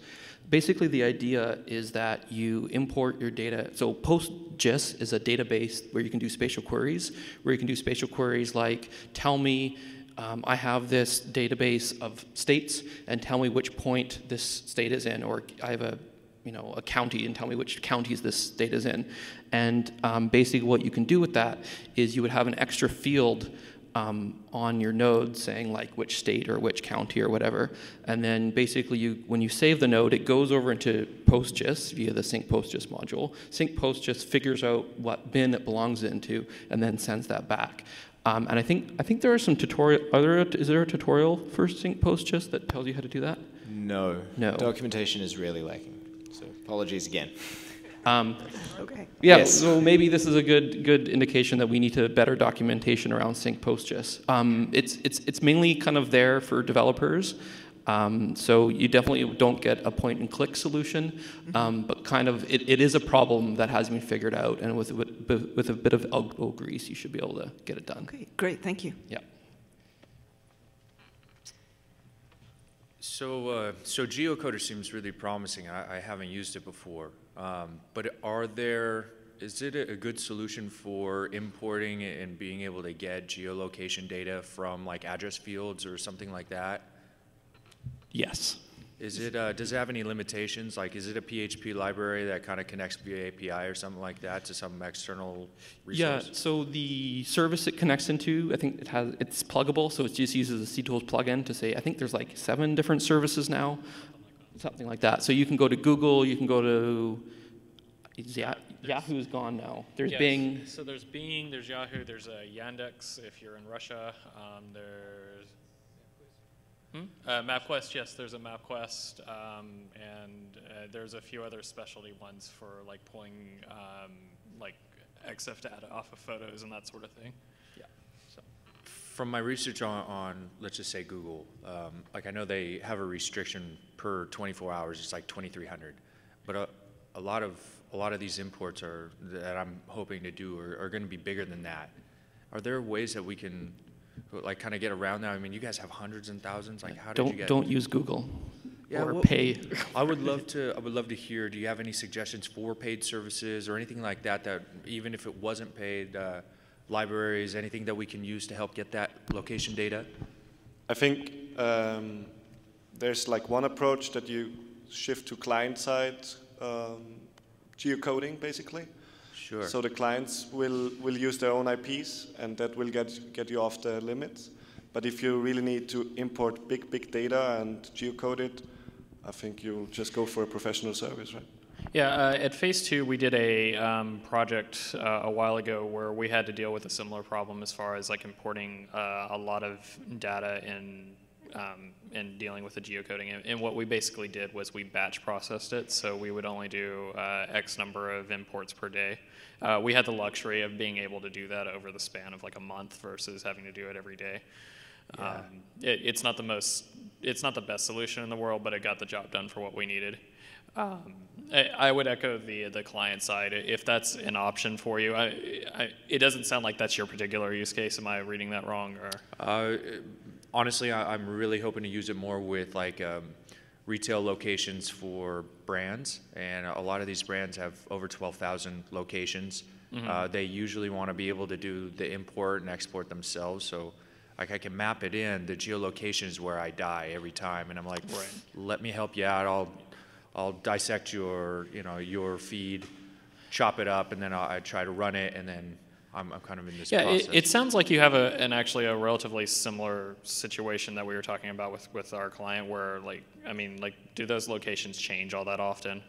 Basically, the idea is that you import your data. So PostGIS is a database where you can do spatial queries, where you can do spatial queries like, tell me, um, I have this database of states, and tell me which point this state is in, or I have a, you know, a county, and tell me which counties this state is in. And um, basically what you can do with that is you would have an extra field Um, on your node saying like which state or which county or whatever, and then basically you, when you save the node, it goes over into PostGIS via the Sync PostGIS module. Sync PostGIS figures out what bin it belongs into and then sends that back. Um, and I think I think there are some tutorial. Are there a, is there a tutorial for Sync PostGIS that tells you how to do that? No. No. Documentation is really lacking. So apologies again. Um, okay. Yeah, yes. So maybe this is a good good indication that we need to better documentation around Sync PostGIS. Um, it's it's it's mainly kind of there for developers, um, so you definitely don't get a point and click solution, um, but kind of it, it is a problem that has been figured out, and with with, with a bit of elbow grease, you should be able to get it done. Okay, great, thank you. Yeah. So uh, so Geocoder seems really promising. I, I haven't used it before. Um, but are there, is it a good solution for importing and being able to get geolocation data from like address fields or something like that? Yes. Is it, uh, does it have any limitations? Like, is it a P H P library that kind of connects via A P I or something like that to some external resource? Yeah, so the service it connects into, I think it has, it's pluggable, so it just uses a C tools plugin to say, I think there's like seven different services now. Something like that. So you can go to Google, you can go to, yeah, Yahoo's gone now. There's yes. Bing. So there's Bing, there's Yahoo, there's uh, Yandex if you're in Russia. Um, there's Hmm? Uh, MapQuest, yes, there's a MapQuest, um, and uh, there's a few other specialty ones for like pulling um, like X F data off of photos and that sort of thing. Yeah. So, from my research on, on let's just say Google, um, like I know they have a restriction per twenty-four hours, it's like twenty-three hundred, but a, a lot of a lot of these imports are that I'm hoping to do are, are going to be bigger than that. Are there ways that we can like kind of get around that? I mean, you guys have hundreds and thousands. Like, how did don't, you get? Don't use Google. Yeah, or well, pay. I would love to. I would love to hear. Do you have any suggestions for paid services or anything like that? That even if it wasn't paid, uh, libraries, anything that we can use to help get that location data. I think um, there's like one approach that you shift to client-side um, geocoding, basically. Sure. So the clients will, will use their own I Ps, and that will get, get you off the limits. But if you really need to import big, big data and geocode it, I think you'll just go for a professional service, right? Yeah, uh, at phase two, we did a um, project uh, a while ago where we had to deal with a similar problem as far as like importing uh, a lot of data in Um, and dealing with the geocoding. And, and what we basically did was we batch processed it, so we would only do uh, X number of imports per day. Uh, we had the luxury of being able to do that over the span of like a month versus having to do it every day. Yeah. Um, it, it's not the most, it's not the best solution in the world, but it got the job done for what we needed. Um, I, I would echo the the client side. If that's an option for you, I, I, it doesn't sound like that's your particular use case. Am I reading that wrong? Or uh, honestly, I, I'm really hoping to use it more with like um, retail locations for brands, and a lot of these brands have over twelve thousand locations. Mm-hmm. uh, they usually want to be able to do the import and export themselves. So. Like I can map it in. The geolocation is where I die every time, and I'm like, right. Let me help you out. I'll, I'll dissect your, you know, your feed, chop it up, and then I'll, I try to run it, and then I'm, I'm kind of in this. Yeah, process. It, it sounds like you have a, an actually a relatively similar situation that we were talking about with with our client, where like, I mean, like, do those locations change all that often?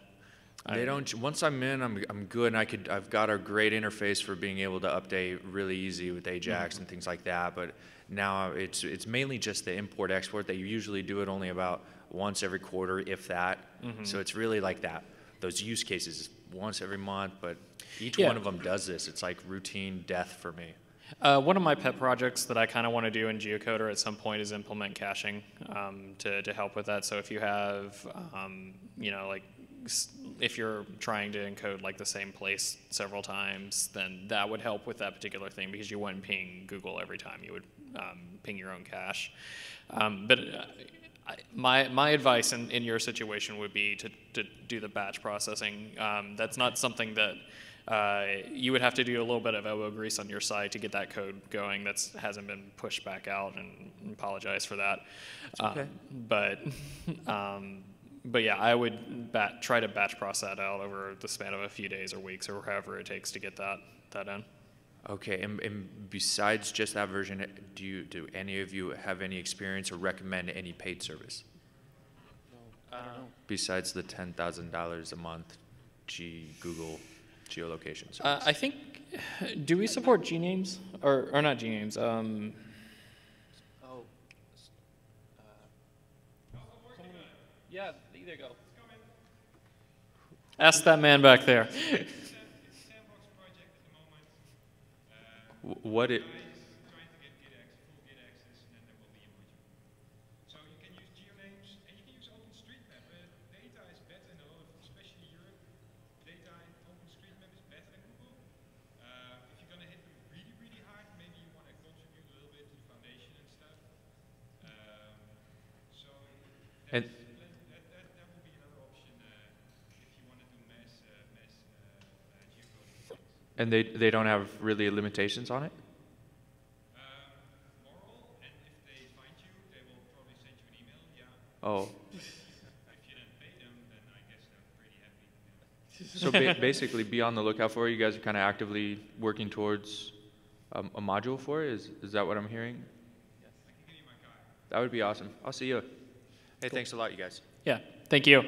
They don't. Once I'm in, I'm I'm good. And I could. I've got a great interface for being able to update really easy with Ajax mm-hmm. and things like that. But now it's it's mainly just the import export. They usually do it only about once every quarter, if that. Mm-hmm. So it's really like that. Those use cases once every month, but each yeah. one of them does this. It's like routine death for me. Uh, one of my pet projects that I kind of want to do in Geocoder at some point is implement caching um, to to help with that. So if you have, um, you know, like. If you're trying to encode like the same place several times, then that would help with that particular thing because you wouldn't ping Google every time. You would um, ping your own cache. Um, but I, my my advice in, in your situation would be to, to do the batch processing. Um, that's not something that uh, you would have to do a little bit of elbow grease on your side to get that code going. That hasn't been pushed back out, and apologize for that. That's okay. Um, but. Um, But yeah, I would bat, try to batch process that out over the span of a few days or weeks or however it takes to get that that in. Okay, and, and besides just that version, do you do any of you have any experience or recommend any paid service? No, I don't know. Besides the ten thousand dollars a month, G Google geolocation service. Uh, I think. Do we support G names or or not G names? Um, Yeah, there you go. Ask that man back there. What it? And And they, they don't have really limitations on it? Um, moral, and if they find you, they will probably send you an email, yeah. Oh. But if you don't pay them, then I guess they're pretty happy. So ba basically, be on the lookout for it. You guys are kind of actively working towards um, a module for it? Is, is that what I'm hearing? Yes. I can give you my card. That would be awesome. I'll see you. Hey, cool. Thanks a lot, you guys. Yeah, thank you.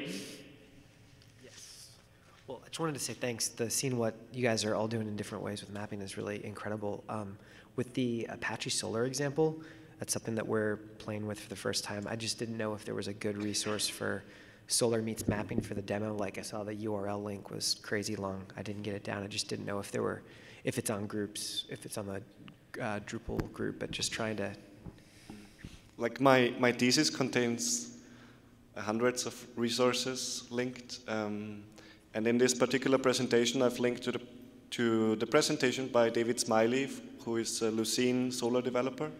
Well, I just wanted to say thanks. The seeing what you guys are all doing in different ways with mapping is really incredible. Um, with the Apache Solr example, that's something that we're playing with for the first time. I just didn't know if there was a good resource for Solr meets mapping for the demo. Like, I saw the U R L link was crazy long. I didn't get it down. I just didn't know if there were, if it's on groups, if it's on the uh, Drupal group, but just trying to. Like my, my thesis contains hundreds of resources linked. Um, and in this particular presentation, I've linked to the, to the presentation by David Smiley, who is a Lucene Solr developer.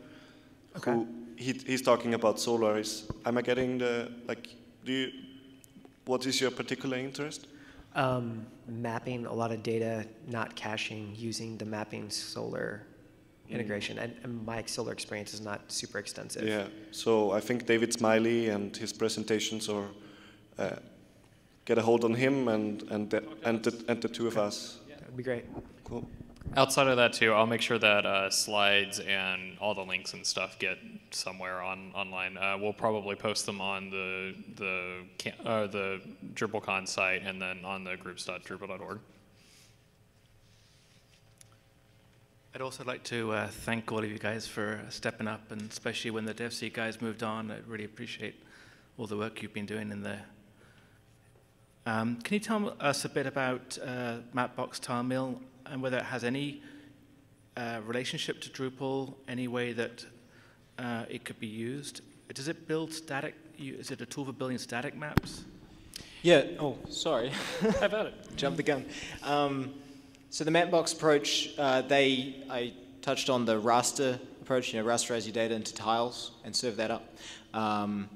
Okay. Who he, he's talking about Solr. Is, am I getting the, like, do you, what is your particular interest? Um, mapping a lot of data, not caching, using the mapping Solr integration. And, and my Solr experience is not super extensive. Yeah, so I think David Smiley and his presentations, or uh, get a hold on him and, and, the, okay. and, the, and the two of okay. us. Yeah. That would be great. Cool. Outside of that, too, I'll make sure that uh, slides and all the links and stuff get somewhere on online. Uh, we'll probably post them on the the uh, the DrupalCon site and then on the groups dot drupal dot org. I'd also like to uh, thank all of you guys for stepping up, and especially when the DevSec guys moved on. I really appreciate all the work you've been doing in there. Um, can you tell us a bit about uh, Mapbox Tar Mill, and whether it has any uh, relationship to Drupal, any way that uh, it could be used? Does it build static? Is it a tool for building static maps? Yeah. Oh, sorry. How about it? Jumped the gun. Um, so the Mapbox approach, uh, they I touched on the raster approach. You know, rasterize your data into tiles and serve that up. Um,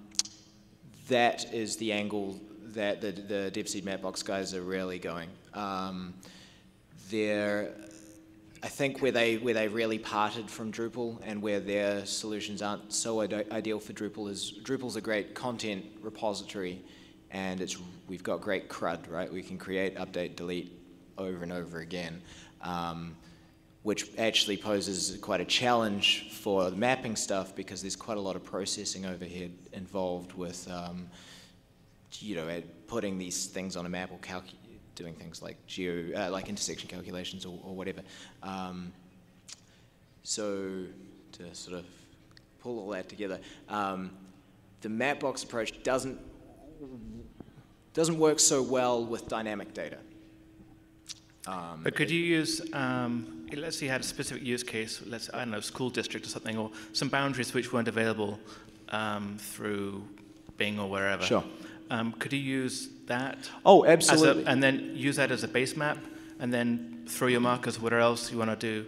that is the angle that the, the DevSec Mapbox guys are really going. Um, They're, I think where they where they really parted from Drupal and where their solutions aren't so ide ideal for Drupal is Drupal's a great content repository, and it's we've got great crud, right? We can create, update, delete over and over again, um, which actually poses quite a challenge for the mapping stuff because there's quite a lot of processing overhead involved with, um, you know, putting these things on a map or calculating. Doing things like geo, uh, like intersection calculations or, or whatever. Um, so to sort of pull all that together, um, the Mapbox approach doesn't doesn't work so well with dynamic data. Um, but could it, you use? Um, let's say you had a specific use case. Let's I don't know, school district or something, or some boundaries which weren't available um, through Bing or wherever. Sure. Um, could you use that? Oh, absolutely. A, and then use that as a base map, and then throw your markers, whatever else you want to do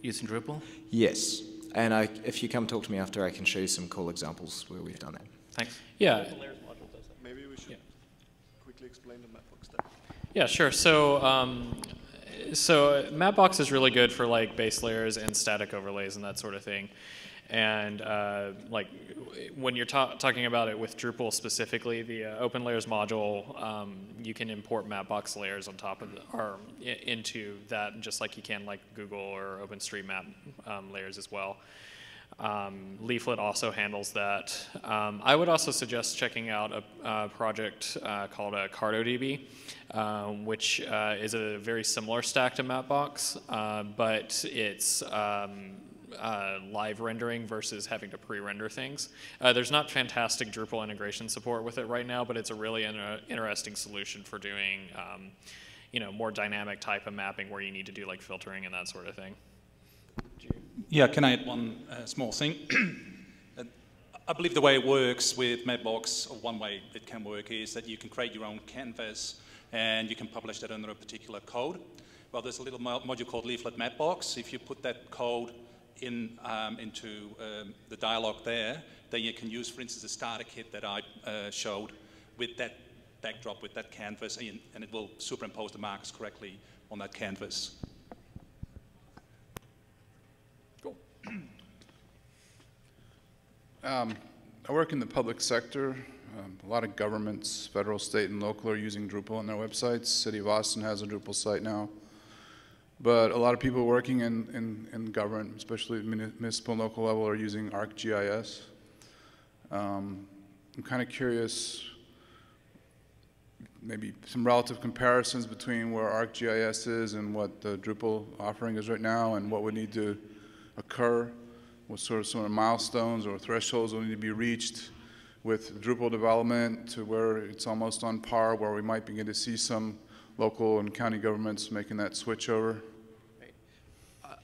using Drupal? Yes. And I, if you come talk to me after, I can show you some cool examples where we've done that. Thanks. Yeah. Maybe we should yeah. quickly explain the Mapbox step. Yeah, sure. So, um, so Mapbox is really good for like base layers and static overlays and that sort of thing. And uh, like when you're ta talking about it with Drupal specifically, the uh, OpenLayers module, um, you can import Mapbox layers on top of the, or into that, just like you can like Google or OpenStreetMap um, layers as well. Um, Leaflet also handles that. Um, I would also suggest checking out a, a project uh, called uh, CardoDB, uh, which uh, is a very similar stack to Mapbox, uh, but it's um, Uh, live rendering versus having to pre-render things. Uh, there's not fantastic Drupal integration support with it right now, but it's a really inter interesting solution for doing, um, you know, more dynamic type of mapping where you need to do like filtering and that sort of thing. Yeah, can I add one uh, small thing? uh, I believe the way it works with Mapbox, or one way it can work, is that you can create your own canvas and you can publish that under a particular code. Well, there's a little mo module called Leaflet Mapbox. If you put that code In, um, into um, the dialogue there, then you can use, for instance, the starter kit that I uh, showed with that backdrop, with that canvas, and, and it will superimpose the marks correctly on that canvas. Cool. Um, I work in the public sector. Um, a lot of governments, federal, state, and local, are using Drupal on their websites. City of Austin has a Drupal site now. But a lot of people working in, in, in government, especially at municipal and local level, are using ArcGIS. Um, I'm kind of curious, maybe some relative comparisons between where ArcGIS is and what the Drupal offering is right now, and what would need to occur what sort of some of the milestones or thresholds will need to be reached with Drupal development to where it's almost on par, where we might begin to see some local and county governments making that switch over?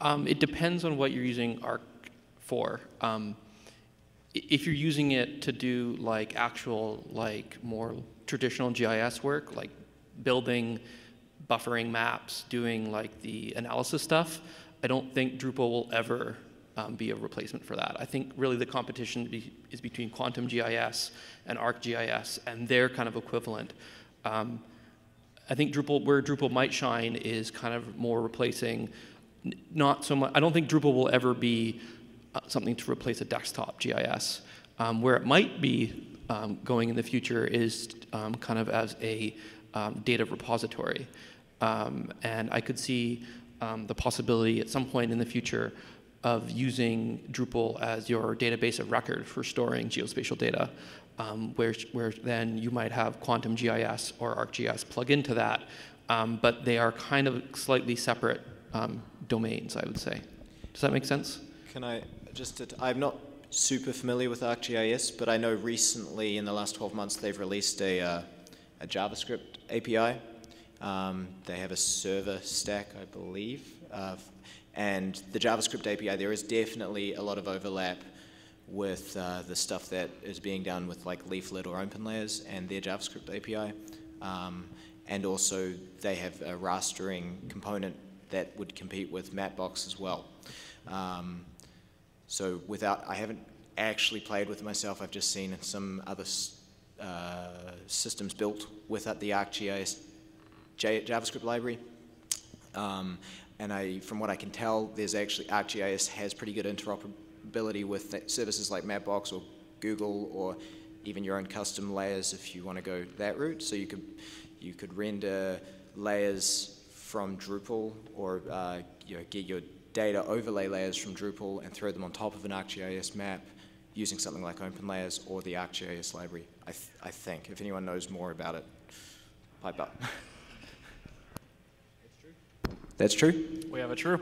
Um, it depends on what you're using Arc for. Um, if you're using it to do like actual, like more traditional G I S work, like building, buffering maps, doing like the analysis stuff, I don't think Drupal will ever um, be a replacement for that. I think really the competition be, is between Quantum G I S and ArcGIS and their kind of equivalent. Um, I think Drupal, where Drupal might shine is kind of more replacing, not so much, I don't think Drupal will ever be uh, something to replace a desktop G I S. Um, where it might be um, going in the future is um, kind of as a um, data repository. Um, and I could see um, the possibility at some point in the future of using Drupal as your database of record for storing geospatial data, um, where, where then you might have Quantum G I S or ArcGIS plug into that, um, but they are kind of slightly separate um, domains, I would say. Does that make sense? Can I just, I'm not super familiar with ArcGIS, but I know recently in the last twelve months they've released a, uh, a JavaScript A P I. Um, they have a server stack, I believe. Uh, And the JavaScript A P I, there is definitely a lot of overlap with uh, the stuff that is being done with like Leaflet or OpenLayers and their JavaScript A P I. Um, and also they have a rastering component that would compete with Mapbox as well. Um, so without, I haven't actually played with it myself, I've just seen some other uh, systems built without the ArcGIS J JavaScript library. Um, And I, from what I can tell, there's actually, ArcGIS has pretty good interoperability with that, services like Mapbox or Google or even your own custom layers if you want to go that route. So you could, you could render layers from Drupal or uh, you know, get your data overlay layers from Drupal and throw them on top of an ArcGIS map using something like OpenLayers or the ArcGIS library, I, th I think. If anyone knows more about it, pipe up. That's true. We have a true.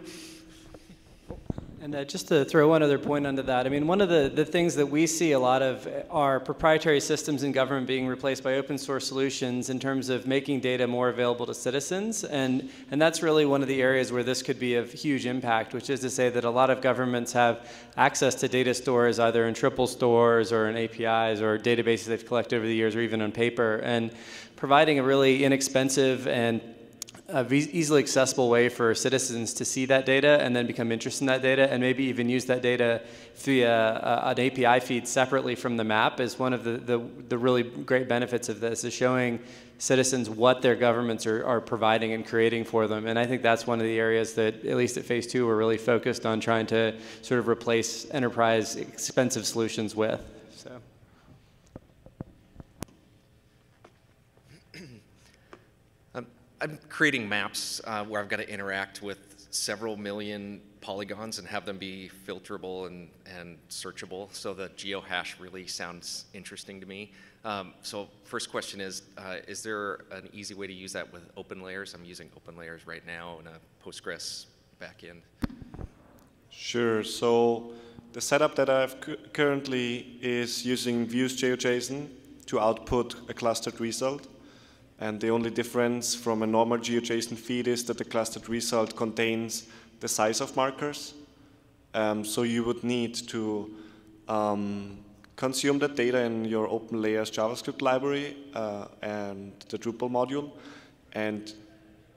And uh, just to throw one other point onto that, I mean, one of the, the things that we see a lot of are proprietary systems in government being replaced by open source solutions in terms of making data more available to citizens. And, and that's really one of the areas where this could be of huge impact, which is to say that a lot of governments have access to data stores either in triple stores or in A P Is or databases they've collected over the years or even on paper. And providing a really inexpensive and a easily accessible way for citizens to see that data and then become interested in that data and maybe even use that data via an A P I feed separately from the map is one of the, the, the really great benefits of this, is showing citizens what their governments are, are providing and creating for them. And I think that's one of the areas that, at least at phase two, we're really focused on trying to sort of replace enterprise expensive solutions with. So. I'm creating maps uh, where I've got to interact with several million polygons and have them be filterable and, and searchable. So the geohash really sounds interesting to me. Um, so first question is, uh, is there an easy way to use that with OpenLayers? I'm using OpenLayers right now in a Postgres backend. Sure. So the setup that I have currently is using Views GeoJSON to output a clustered result. And the only difference from a normal GeoJSON feed is that the clustered result contains the size of markers. Um, so you would need to um, consume that data in your OpenLayers JavaScript library uh, and the Drupal module. And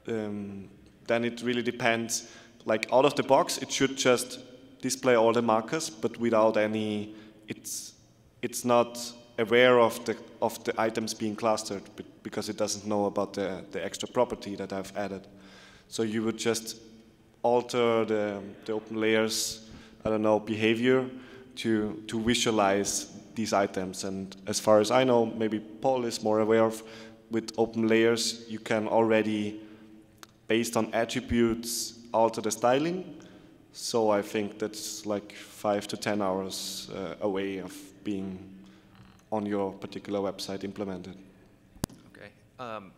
um, then it really depends. Like out of the box, it should just display all the markers, but without any, it's, it's not aware of the, of the items being clustered because it doesn't know about the, the extra property that I've added. So you would just alter the, the OpenLayers, I don't know, behavior to, to visualize these items. And as far as I know, maybe Paul is more aware of, with OpenLayers, you can already, based on attributes, alter the styling. So I think that's like five to ten hours uh, away of being on your particular website implemented. Okay, um,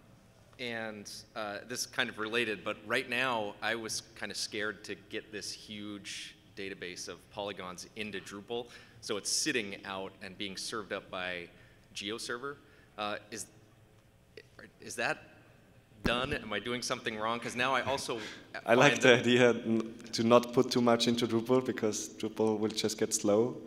and uh, this is kind of related, but right now I was kind of scared to get this huge database of polygons into Drupal. So it's sitting out and being served up by GeoServer. Uh, is, is that done? Am I doing something wrong? Because now I also... I like the idea to not put too much into Drupal, because Drupal will just get slow.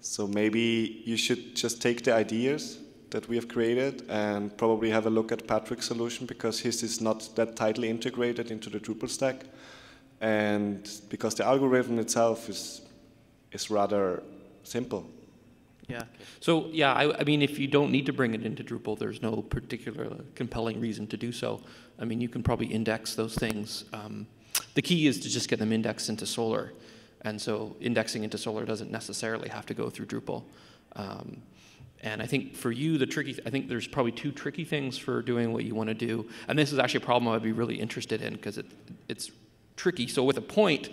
So maybe you should just take the ideas that we have created and probably have a look at Patrick's solution, because his is not that tightly integrated into the Drupal stack. And because the algorithm itself is, is rather simple. Yeah. So yeah, I, I mean, if you don't need to bring it into Drupal, there's no particular compelling reason to do so. I mean, you can probably index those things. Um, the key is to just get them indexed into Solr. And so indexing into Solr doesn't necessarily have to go through Drupal. Um, and I think for you, the tricky, th I think there's probably two tricky things for doing what you want to do. And this is actually a problem I'd be really interested in, because it, it's tricky. So with a point,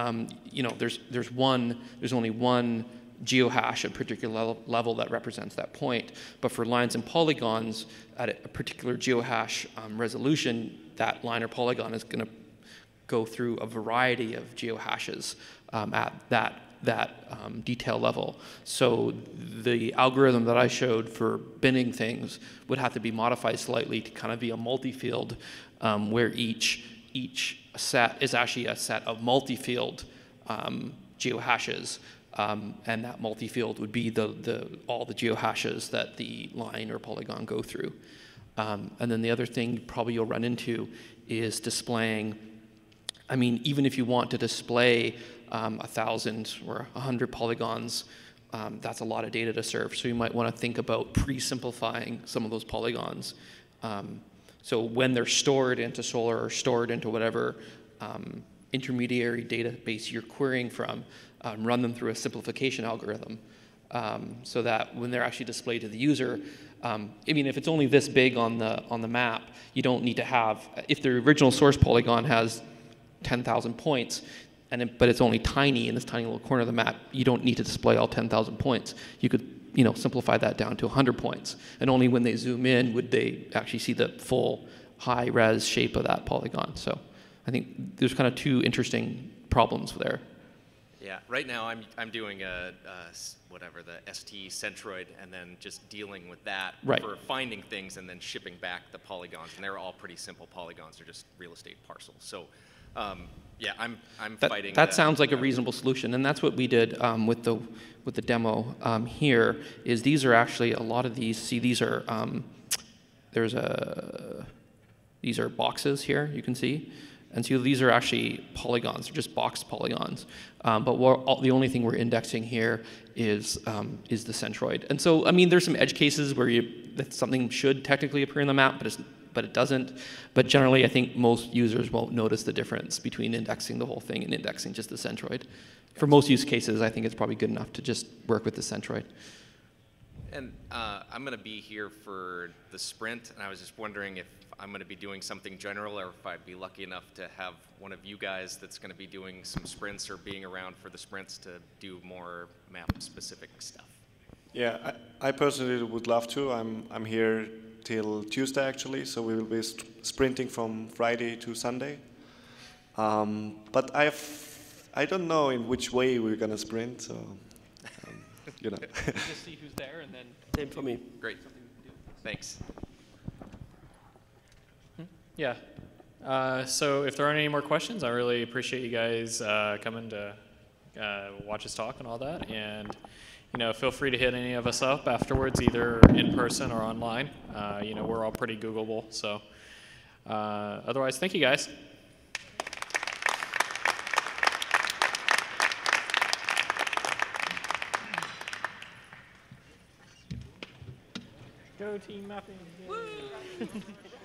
um, you know, there's, there's one, there's only one geohash at a particular level that represents that point. But for lines and polygons at a particular geohash um, resolution, that line or polygon is going to go through a variety of geohashes um, at that that um, detail level. So the algorithm that I showed for binning things would have to be modified slightly to kind of be a multi-field um, where each each set is actually a set of multi-field um, geohashes. Um, and that multi-field would be the, the, all the geohashes that the line or polygon go through. Um, and then the other thing probably you'll run into is displaying, I mean, even if you want to display um, one thousand or one hundred polygons, um, that's a lot of data to serve. So you might want to think about pre-simplifying some of those polygons. Um, so when they're stored into Solr or stored into whatever um, intermediary database you're querying from, Um, run them through a simplification algorithm um, so that when they're actually displayed to the user, um, I mean, if it's only this big on the on the map, you don't need to have, if the original source polygon has ten thousand points, and it, but it's only tiny in this tiny little corner of the map, you don't need to display all ten thousand points. You could, you know, simplify that down to one hundred points, and only when they zoom in would they actually see the full high-res shape of that polygon. So I think there's kind of two interesting problems there. Yeah, right now I'm, I'm doing a, a, whatever, the S T centroid, and then just dealing with that right. for finding things and then shipping back the polygons. And they're all pretty simple polygons. They're just real estate parcels. So um, yeah, I'm, I'm that, fighting. That, that sounds like a reasonable solution. And that's what we did um, with, the, with the demo um, here, is these are actually, a lot of these, see these are, um, there's a, these are boxes here, you can see. And so these are actually polygons, they're just box polygons. Um, but we're all, the only thing we're indexing here is um, is the centroid. And so, I mean, there's some edge cases where you, that something should technically appear in the map, but, it's, but it doesn't. But generally, I think most users won't notice the difference between indexing the whole thing and indexing just the centroid. For most use cases, I think it's probably good enough to just work with the centroid. And uh, I'm going to be here for the sprint, and I was just wondering if I'm going to be doing something general, or if I'd be lucky enough to have one of you guys that's going to be doing some sprints or being around for the sprints to do more map-specific stuff. Yeah, I, I personally would love to. I'm, I'm here till Tuesday, actually, so we will be sprinting from Friday to Sunday. Um, but I've, I don't know in which way we're going to sprint, so... You know. Just see who's there, and then same for me. Great, thanks. Yeah. Uh, so, if there aren't any more questions, I really appreciate you guys uh, coming to uh, watch us talk and all that. And you know, feel free to hit any of us up afterwards, either in person or online. Uh, you know, we're all pretty Googleable. So, uh, otherwise, thank you guys. Go team mapping.